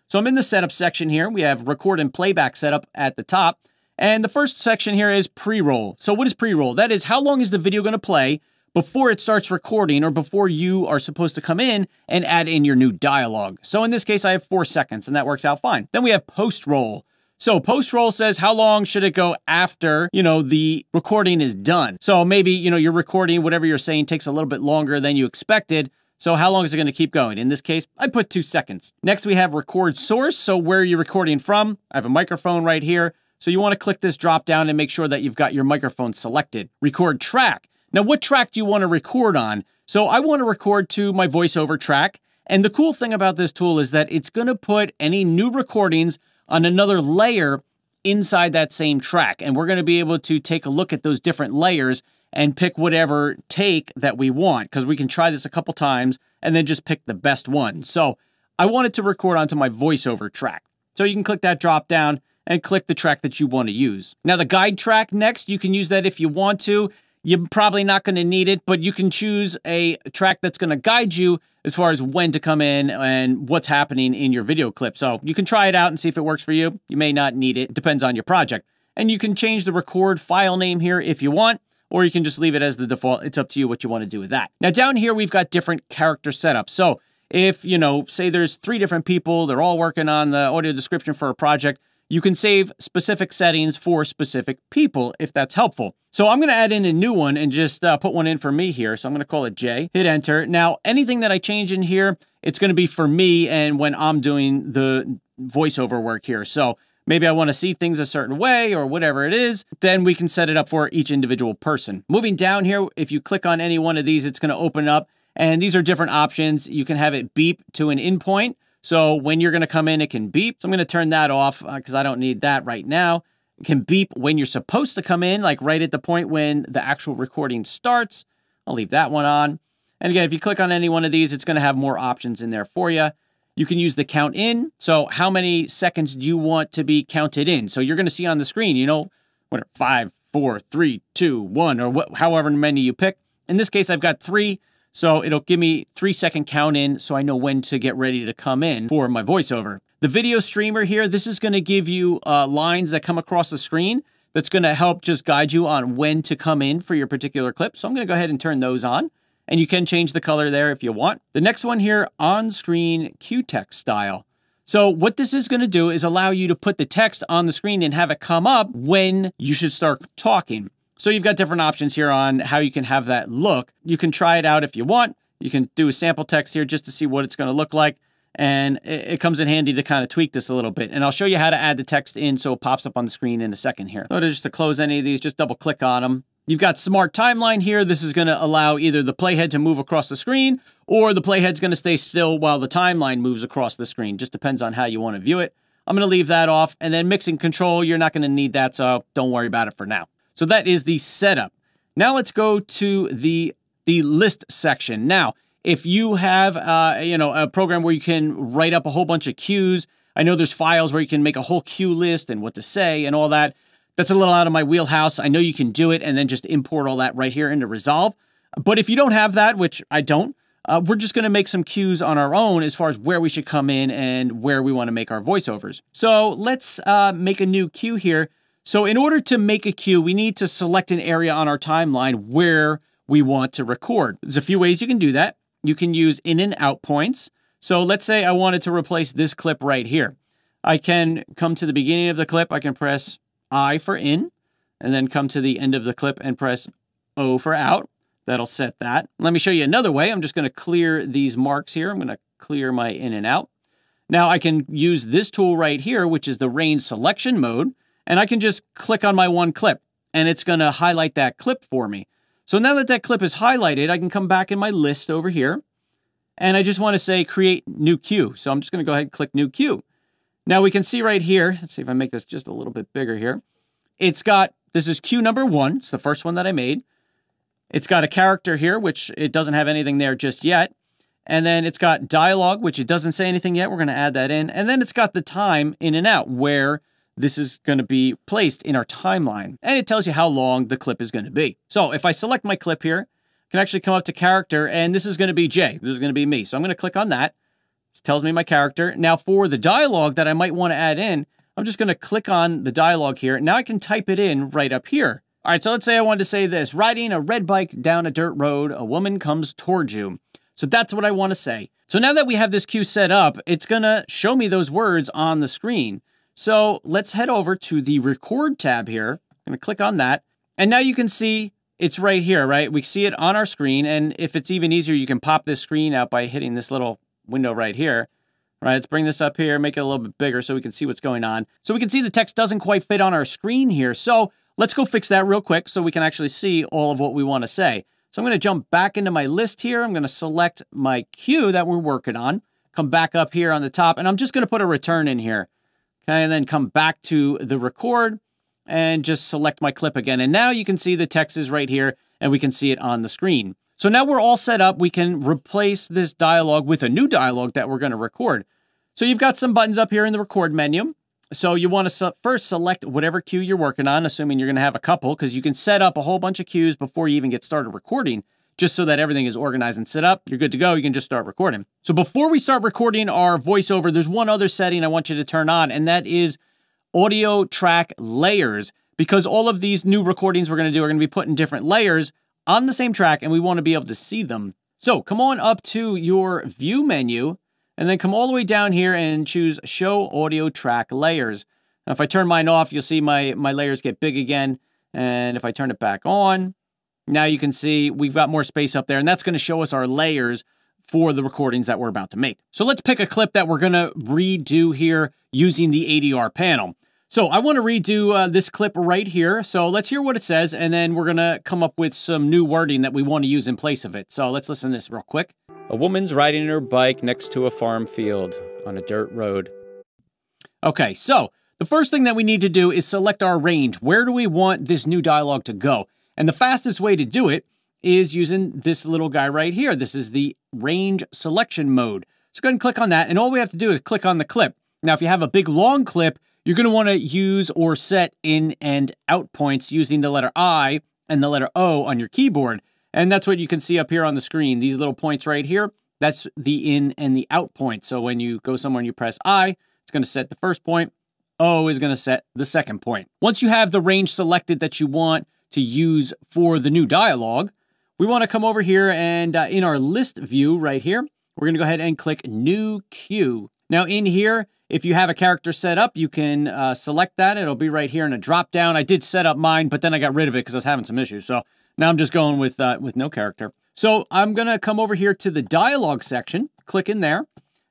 So I'm in the setup section here. We have record and playback setup at the top. And the first section here is pre-roll. So what is pre-roll? That is, how long is the video going to play before it starts recording or before you are supposed to come in and add in your new dialogue. So in this case, I have four seconds and that works out fine. Then we have post-roll. So post-roll says, how long should it go after, you know, the recording is done? So maybe, you know, you're recording, whatever you're saying takes a little bit longer than you expected. So how long is it going to keep going? In this case, I put two seconds. Next, we have record source. So where are you recording from? I have a microphone right here. So you want to click this drop down and make sure that you've got your microphone selected. Record track. Now, what track do you want to record on? So I want to record to my voiceover track. And the cool thing about this tool is that it's going to put any new recordings on another layer inside that same track. And we're going to be able to take a look at those different layers and pick whatever take that we want, because we can try this a couple times and then just pick the best one. So I wanted to record onto my voiceover track. So you can click that drop down and click the track that you want to use. Now the guide track next, you can use that if you want to. You're probably not going to need it, but you can choose a track that's going to guide you as far as when to come in and what's happening in your video clip. So you can try it out and see if it works for you. You may not need it. It depends on your project. And you can change the record file name here if you want, or you can just leave it as the default. It's up to you what you want to do with that. Now down here, we've got different character setups. So if, you know, say there's three different people, they're all working on the audio description for a project, you can save specific settings for specific people if that's helpful. So I'm going to add in a new one and just uh, put one in for me here. So I'm going to call it Jay. Hit enter. Now, anything that I change in here, it's going to be for me and when I'm doing the voiceover work here. So maybe I want to see things a certain way or whatever it is, then we can set it up for each individual person. Moving down here, if you click on any one of these, it's going to open up and these are different options. You can have it beep to an endpoint. So when you're going to come in, it can beep. So I'm going to turn that off because uh, I don't need that right now. It can beep when you're supposed to come in, like right at the point when the actual recording starts. I'll leave that one on. And again, if you click on any one of these, it's going to have more options in there for you. You can use the count in. So how many seconds do you want to be counted in? So you're going to see on the screen, you know, what are five, four, three, two, one, or what, however many you pick. In this case, I've got three. So it'll give me three second count in so I know when to get ready to come in for my voiceover. The video streamer here, this is going to give you uh, lines that come across the screen that's going to help just guide you on when to come in for your particular clip. So I'm going to go ahead and turn those on and you can change the color there if you want. The next one here, on-screen cue text style. So what this is going to do is allow you to put the text on the screen and have it come up when you should start talking. So you've got different options here on how you can have that look. You can try it out if you want. You can do a sample text here just to see what it's going to look like. And it comes in handy to kind of tweak this a little bit. And I'll show you how to add the text in so it pops up on the screen in a second here. So just to close any of these, just double click on them. You've got smart timeline here. This is going to allow either the playhead to move across the screen or the playhead's going to stay still while the timeline moves across the screen. Just depends on how you want to view it. I'm going to leave that off. And then mixing control, you're not going to need that, so don't worry about it for now. So that is the setup. Now let's go to the, the list section. Now, if you have uh, you know, a program where you can write up a whole bunch of cues, I know there's files where you can make a whole cue list and what to say and all that. That's a little out of my wheelhouse. I know you can do it and then just import all that right here into Resolve. But if you don't have that, which I don't, uh, we're just gonna make some cues on our own as far as where we should come in and where we wanna make our voiceovers. So let's uh, make a new cue here. So in order to make a cue, we need to select an area on our timeline where we want to record. There's a few ways you can do that. You can use in and out points. So let's say I wanted to replace this clip right here. I can come to the beginning of the clip. I can press I for in and then come to the end of the clip and press O for out. That'll set that. Let me show you another way. I'm just going to clear these marks here. I'm going to clear my in and out. Now I can use this tool right here, which is the range selection mode. And I can just click on my one clip and it's going to highlight that clip for me. So now that that clip is highlighted, I can come back in my list over here and I just want to say create new cue. So I'm just going to go ahead and click new cue. Now we can see right here, let's see if I make this just a little bit bigger here. It's got, this is cue number one. It's the first one that I made. It's got a character here, which it doesn't have anything there just yet. And then it's got dialogue, which it doesn't say anything yet. We're going to add that in. And then it's got the time in and out where this is going to be placed in our timeline and it tells you how long the clip is going to be. So if I select my clip here, I can actually come up to character and this is going to be Jay. This is going to be me. So I'm going to click on that. This tells me my character. Now for the dialogue that I might want to add in, I'm just going to click on the dialogue here. Now I can type it in right up here. All right, so let's say I wanted to say this. Riding a red bike down a dirt road, a woman comes towards you. So that's what I want to say. So now that we have this cue set up, it's going to show me those words on the screen. So let's head over to the record tab here. I'm going to click on that. And now you can see it's right here, right? We see it on our screen. And if it's even easier, you can pop this screen out by hitting this little window right here. All right, let's bring this up here, make it a little bit bigger so we can see what's going on. So we can see the text doesn't quite fit on our screen here. So let's go fix that real quick so we can actually see all of what we want to say. So I'm going to jump back into my list here. I'm going to select my cue that we're working on, come back up here on the top, and I'm just going to put a return in here. Okay, and then come back to the record and just select my clip again. And now you can see the text is right here and we can see it on the screen. So now we're all set up. We can replace this dialogue with a new dialogue that we're going to record. So you've got some buttons up here in the record menu. So you want to first select whatever cue you're working on, assuming you're going to have a couple, because you can set up a whole bunch of cues before you even get started recording, just so that everything is organized and set up. You're good to go. You can just start recording. So before we start recording our voiceover, there's one other setting I want you to turn on, and that is audio track layers, because all of these new recordings we're going to do are going to be put in different layers on the same track, and we want to be able to see them. So come on up to your view menu and then come all the way down here and choose show audio track layers. Now, if I turn mine off, you'll see my, my layers get big again. And if I turn it back on, now you can see we've got more space up there, and that's going to show us our layers for the recordings that we're about to make. So let's pick a clip that we're going to redo here using the A D R panel. So I want to redo uh, this clip right here. So let's hear what it says, and then we're going to come up with some new wording that we want to use in place of it. So let's listen to this real quick. A woman's riding her bike next to a farm field on a dirt road. Okay, so the first thing that we need to do is select our range. Where do we want this new dialogue to go? And the fastest way to do it is using this little guy right here. This is the range selection mode. So go ahead and click on that, and all we have to do is click on the clip. Now, if you have a big, long clip, you're going to want to use or set in and out points using the letter I and the letter O on your keyboard. And that's what you can see up here on the screen. These little points right here, that's the in and the out point. So when you go somewhere and you press I, it's going to set the first point. O is going to set the second point. Once you have the range selected that you want to use for the new dialogue, we want to come over here and uh, in our list view right here, we're going to go ahead and click new cue. Now in here, if you have a character set up, you can uh, select that. It'll be right here in a drop down. I did set up mine, but then I got rid of it because I was having some issues. So now I'm just going with, uh, with no character. So I'm going to come over here to the dialogue section, click in there,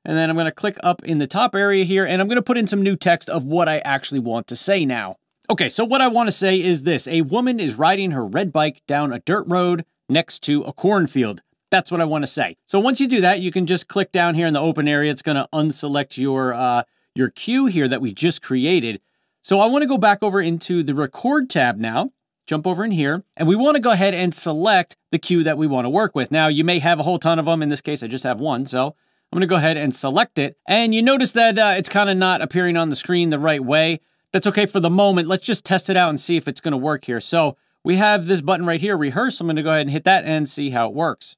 and then I'm going to click up in the top area here, and I'm going to put in some new text of what I actually want to say now. Okay, so what I want to say is this. A woman is riding her red bike down a dirt road next to a cornfield. That's what I want to say. So once you do that, you can just click down here in the open area. It's going to unselect your, uh, your cue here that we just created. So I want to go back over into the record tab now, jump over in here, and we want to go ahead and select the cue that we want to work with. Now you may have a whole ton of them. In this case, I just have one. So I'm going to go ahead and select it. And you notice that uh, it's kind of not appearing on the screen the right way. That's okay for the moment. Let's just test it out and see if it's going to work here. So we have this button right here, rehearse. I'm going to go ahead and hit that and see how it works.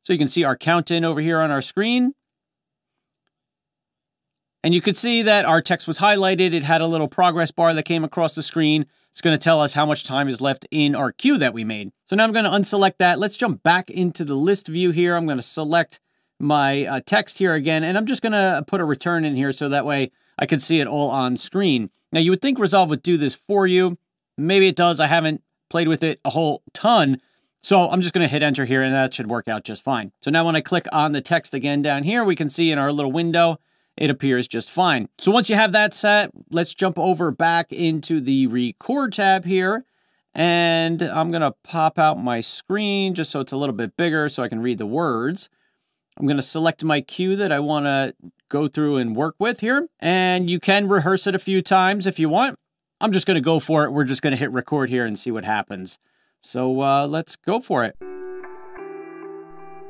So you can see our count in over here on our screen. And you could see that our text was highlighted. It had a little progress bar that came across the screen. It's going to tell us how much time is left in our cue that we made. So now I'm going to unselect that. Let's jump back into the list view here. I'm going to select my uh, text here again, and I'm just going to put a return in here so that way I can see it all on screen. Now you would think Resolve would do this for you. Maybe it does. I haven't played with it a whole ton. So I'm just going to hit enter here, and that should work out just fine. So now when I click on the text again down here, we can see in our little window, it appears just fine. So once you have that set, let's jump over back into the record tab here. And I'm going to pop out my screen just so it's a little bit bigger so I can read the words. I'm going to select my cue that I want to go through and work with here. And you can rehearse it a few times if you want. I'm just going to go for it. We're just going to hit record here and see what happens. So uh, let's go for it.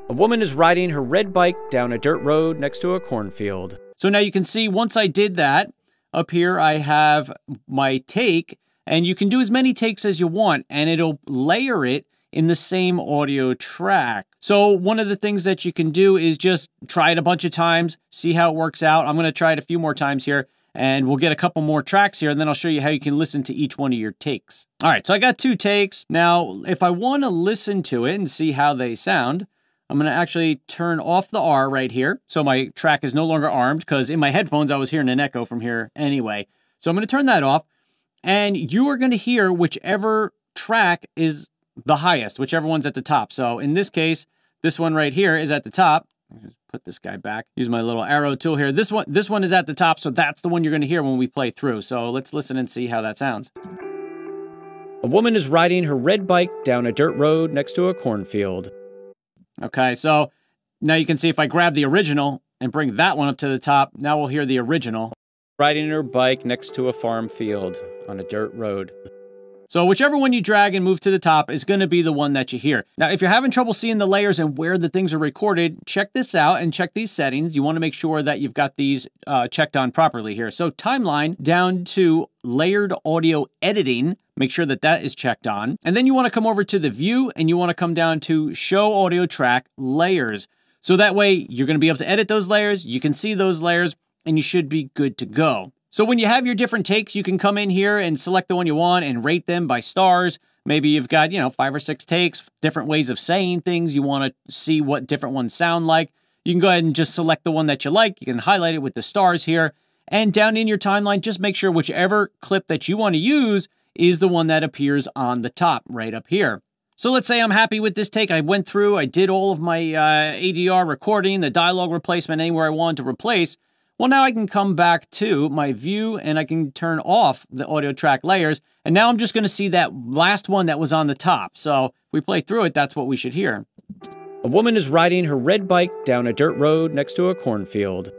A woman is riding her red bike down a dirt road next to a cornfield. So now you can see once I did that, up here I have my take, and you can do as many takes as you want, and it'll layer it in the same audio track. So one of the things that you can do is just try it a bunch of times, see how it works out. I'm going to try it a few more times here, And we'll get a couple more tracks here, and then I'll show you how you can listen to each one of your takes. All right, so I got two takes. Now, if I want to listen to it and see how they sound, I'm going to actually turn off the R right here. So my track is no longer armed, because in my headphones, I was hearing an echo from here anyway. So I'm going to turn that off, and you are going to hear whichever track is the highest, whichever one's at the top. So in this case, this one right here is at the top. Put this guy back. Use my little arrow tool here. This one, this one is at the top, so that's the one you're going to hear when we play through. So let's listen and see how that sounds. A woman is riding her red bike down a dirt road next to a cornfield. Okay, so now you can see if I grab the original and bring that one up to the top, now we'll hear the original. Riding her bike next to a farm field on a dirt road. So whichever one you drag and move to the top is going to be the one that you hear. Now, if you're having trouble seeing the layers and where the things are recorded, check this out and check these settings. You want to make sure that you've got these uh, checked on properly here. So timeline down to layered audio editing. Make sure that that is checked on. And then you want to come over to the view and you want to come down to show audio track layers. So that way you're going to be able to edit those layers. You can see those layers and you should be good to go. So when you have your different takes, you can come in here and select the one you want and rate them by stars. Maybe you've got, you know, five or six takes, different ways of saying things. You want to see what different ones sound like. You can go ahead and just select the one that you like. You can highlight it with the stars here. And down in your timeline, just make sure whichever clip that you want to use is the one that appears on the top right up here. So let's say I'm happy with this take. I went through, I did all of my uh, A D R recording, the dialogue replacement, anywhere I wanted to replace. Well, now I can come back to my view and I can turn off the audio track layers. And now I'm just going to see that last one that was on the top. So if we play through it, that's what we should hear. A woman is riding her red bike down a dirt road next to a cornfield.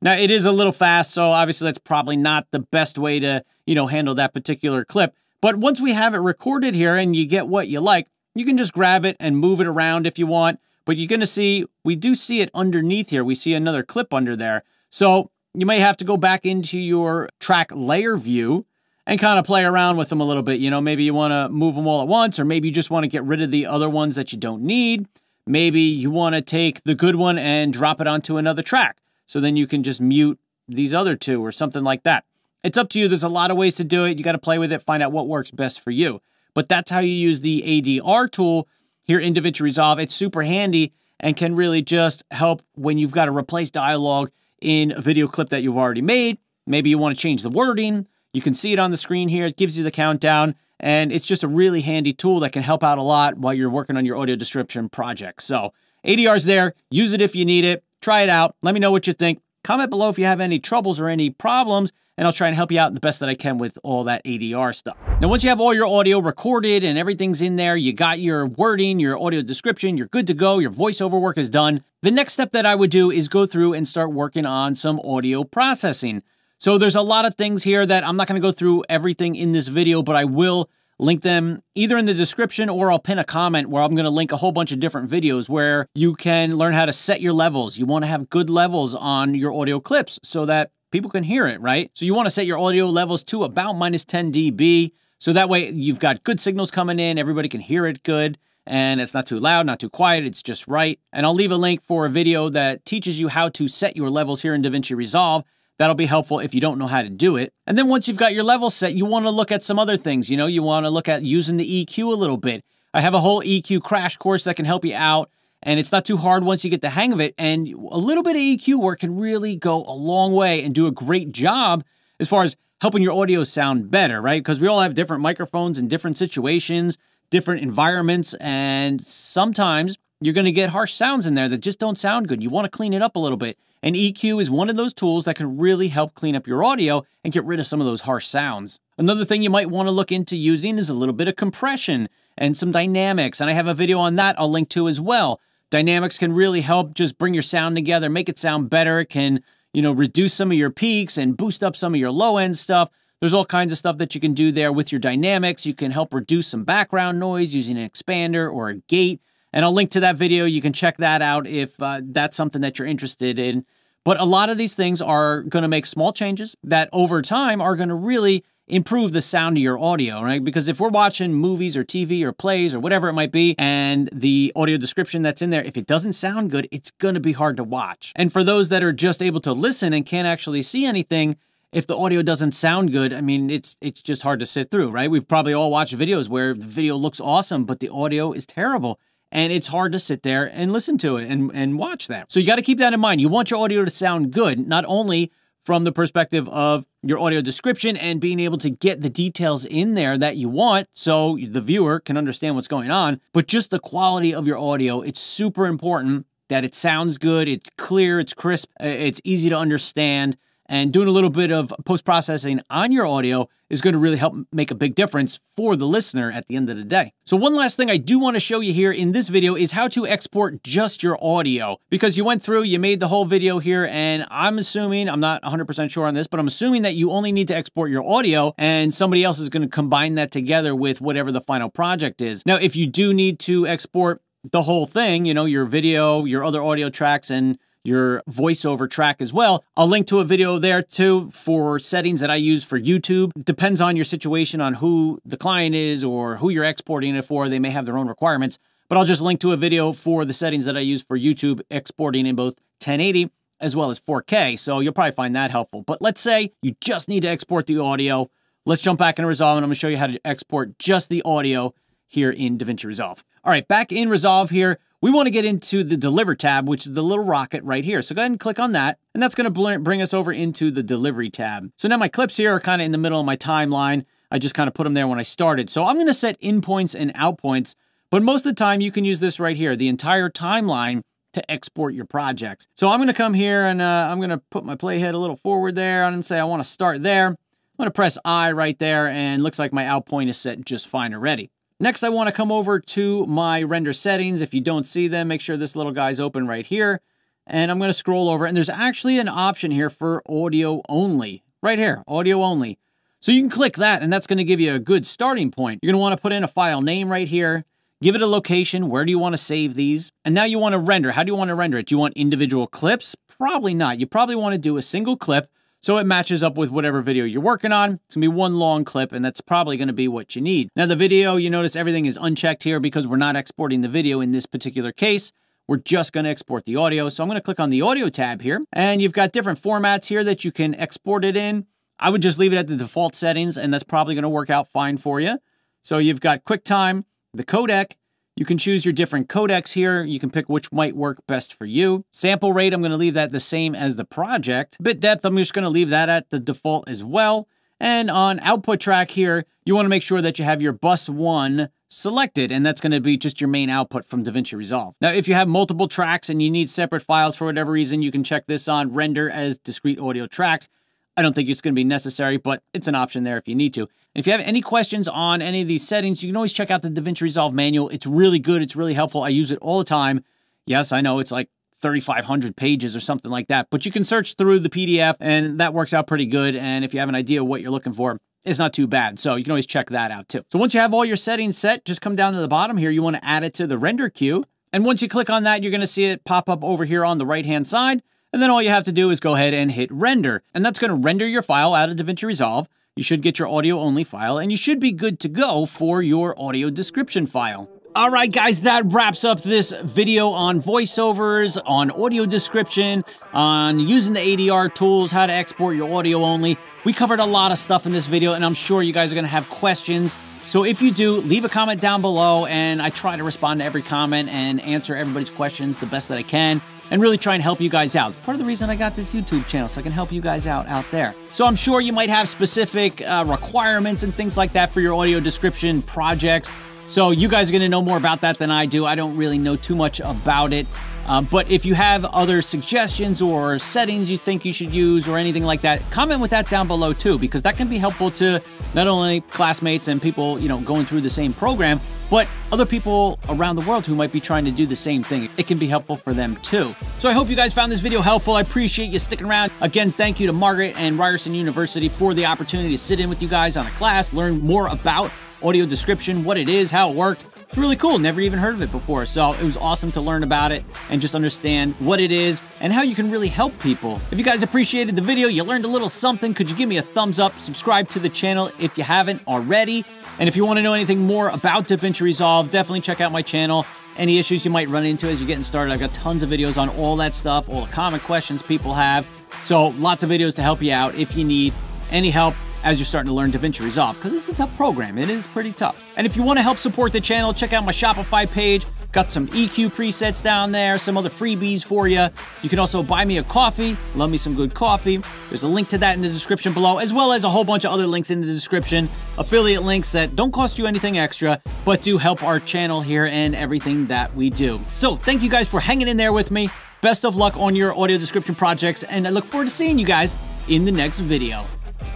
Now, it is a little fast, so obviously that's probably not the best way to, you know, handle that particular clip. But once we have it recorded here and you get what you like, you can just grab it and move it around if you want. But you're going to see, we do see it underneath here. We see another clip under there. So you may have to go back into your track layer view and kind of play around with them a little bit. You know, maybe you want to move them all at once, or maybe you just want to get rid of the other ones that you don't need. Maybe you want to take the good one and drop it onto another track. So then you can just mute these other two or something like that. It's up to you. There's a lot of ways to do it. You got to play with it, find out what works best for you. But that's how you use the A D R tool here in DaVinci Resolve. It's super handy and can really just help when you've got to replace dialogue in a video clip that you've already made. Maybe you want to change the wording. You can see it on the screen here. It gives you the countdown, and it's just a really handy tool that can help out a lot while you're working on your audio description project. So A D R's there. Use it if you need it. Try it out. Let me know what you think. Comment below if you have any troubles or any problems, and I'll try and help you out the best that I can with all that A D R stuff. Now, once you have all your audio recorded and everything's in there, you got your wording, your audio description, you're good to go, your voiceover work is done. The next step that I would do is go through and start working on some audio processing. So there's a lot of things here that I'm not gonna go through everything in this video, but I will link them either in the description or I'll pin a comment where I'm gonna link a whole bunch of different videos where you can learn how to set your levels. You wanna have good levels on your audio clips so that people can hear it, right? So you want to set your audio levels to about minus ten dB. So that way you've got good signals coming in. Everybody can hear it good. And it's not too loud, not too quiet. It's just right. And I'll leave a link for a video that teaches you how to set your levels here in DaVinci Resolve. That'll be helpful if you don't know how to do it. And then once you've got your levels set, you want to look at some other things. You know, you want to look at using the E Q a little bit. I have a whole E Q crash course that can help you out. And it's not too hard once you get the hang of it. And a little bit of E Q work can really go a long way and do a great job as far as helping your audio sound better, right? Because we all have different microphones in different situations, different environments. And sometimes you're going to get harsh sounds in there that just don't sound good. You want to clean it up a little bit. And E Q is one of those tools that can really help clean up your audio and get rid of some of those harsh sounds. Another thing you might want to look into using is a little bit of compression and some dynamics. And I have a video on that I'll link to as well. Dynamics can really help just bring your sound together, make it sound better. It can, you know, reduce some of your peaks and boost up some of your low-end stuff. There's all kinds of stuff that you can do there with your dynamics. You can help reduce some background noise using an expander or a gate. And I'll link to that video. You can check that out if uh, that's something that you're interested in. But a lot of these things are going to make small changes that over time are going to really improve the sound of your audio, right? Because if we're watching movies or T V or plays or whatever it might be, and the audio description that's in there, if it doesn't sound good, it's gonna be hard to watch. And for those that are just able to listen and can't actually see anything, if the audio doesn't sound good, I mean, it's it's just hard to sit through, right? We've probably all watched videos where the video looks awesome, but the audio is terrible. And it's hard to sit there and listen to it and, and watch that. So you gotta keep that in mind. You want your audio to sound good, not only from the perspective of your audio description and being able to get the details in there that you want so the viewer can understand what's going on, but just the quality of your audio. It's super important that it sounds good, it's clear, it's crisp, it's easy to understand, and doing a little bit of post-processing on your audio is gonna really help make a big difference for the listener at the end of the day. So one last thing I do wanna show you here in this video is how to export just your audio. Because you went through, you made the whole video here, and I'm assuming, I'm not one hundred percent sure on this, but I'm assuming that you only need to export your audio and somebody else is gonna combine that together with whatever the final project is. Now, if you do need to export the whole thing, you know, your video, your other audio tracks, and your voiceover track as well. I'll link to a video there too for settings that I use for YouTube. It depends on your situation, on who the client is or who you're exporting it for. They may have their own requirements, but I'll just link to a video for the settings that I use for YouTube exporting in both ten eighty as well as four K. So you'll probably find that helpful. But let's say you just need to export the audio. Let's jump back into Resolve and I'm gonna show you how to export just the audio here in DaVinci Resolve. All right, back in Resolve here, we want to get into the Deliver tab, which is the little rocket right here. So go ahead and click on that, and that's going to bring us over into the Delivery tab. So now my clips here are kind of in the middle of my timeline. I just kind of put them there when I started. So I'm going to set in points and out points, but most of the time you can use this right here, the entire timeline to export your projects. So I'm going to come here and uh, I'm going to put my playhead a little forward there and say I want to start there. I'm going to press I right there, and looks like my out point is set just fine already. Next, I wanna come over to my render settings. If you don't see them, make sure this little guy's open right here. And I'm gonna scroll over, and there's actually an option here for audio only. Right here, audio only. So you can click that, and that's gonna give you a good starting point. You're gonna wanna put in a file name right here, give it a location, where do you wanna save these? And now you wanna render. How do you wanna render it? Do you want individual clips? Probably not. You probably wanna do a single clip so it matches up with whatever video you're working on. It's gonna be one long clip, and that's probably gonna be what you need. Now the video, you notice everything is unchecked here because we're not exporting the video in this particular case. We're just gonna export the audio. So I'm gonna click on the audio tab here, and you've got different formats here that you can export it in. I would just leave it at the default settings, and that's probably gonna work out fine for you. So you've got QuickTime, the codec. You can choose your different codecs here. You can pick which might work best for you. Sample rate, I'm gonna leave that the same as the project. Bit depth, I'm just gonna leave that at the default as well. And on output track here, you wanna make sure that you have your bus one selected, and that's gonna be just your main output from DaVinci Resolve. Now, if you have multiple tracks and you need separate files for whatever reason, you can check this on render as discrete audio tracks. I don't think it's gonna be necessary, but it's an option there if you need to. And if you have any questions on any of these settings, you can always check out the DaVinci Resolve manual. It's really good, it's really helpful. I use it all the time. Yes, I know it's like thirty-five hundred pages or something like that, but you can search through the P D F and that works out pretty good. And if you have an idea what you're looking for, it's not too bad. So you can always check that out too. So once you have all your settings set, just come down to the bottom here. You wanna add it to the render queue. And once you click on that, you're gonna see it pop up over here on the right-hand side. And then all you have to do is go ahead and hit render. And that's gonna render your file out of DaVinci Resolve. You should get your audio only file, and you should be good to go for your audio description file. All right, guys, that wraps up this video on voiceovers, on audio description, on using the A D R tools, how to export your audio only. We covered a lot of stuff in this video, and I'm sure you guys are gonna have questions. So if you do, leave a comment down below, and I try to respond to every comment and answer everybody's questions the best that I can, and really try and help you guys out. Part of the reason I got this YouTube channel, so I can help you guys out out there. So I'm sure you might have specific uh, requirements and things like that for your audio description projects. So you guys are gonna know more about that than I do. I don't really know too much about it. Um, but if you have other suggestions or settings you think you should use or anything like that, comment with that down below too, because that can be helpful to not only classmates and people, you know, going through the same program, but other people around the world who might be trying to do the same thing. It can be helpful for them too. So I hope you guys found this video helpful. I appreciate you sticking around. Again, thank you to Margaret and Ryerson University for the opportunity to sit in with you guys on a class, learn more about audio description, what it is, how it worked. It's really cool, never even heard of it before. So it was awesome to learn about it and just understand what it is and how you can really help people. If you guys appreciated the video, you learned a little something, could you give me a thumbs up, subscribe to the channel if you haven't already. And if you want to know anything more about DaVinci Resolve, definitely check out my channel. Any issues you might run into as you're getting started, I've got tons of videos on all that stuff, all the common questions people have. So lots of videos to help you out if you need any help as you're starting to learn DaVinci Resolve, because it's a tough program. It is pretty tough. And if you want to help support the channel, check out my Shopify page. Got some E Q presets down there, some other freebies for you. You can also buy me a coffee, love me some good coffee. There's a link to that in the description below, as well as a whole bunch of other links in the description. Affiliate links that don't cost you anything extra, but do help our channel here and everything that we do. So thank you guys for hanging in there with me. Best of luck on your audio description projects, and I look forward to seeing you guys in the next video.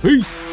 Peace.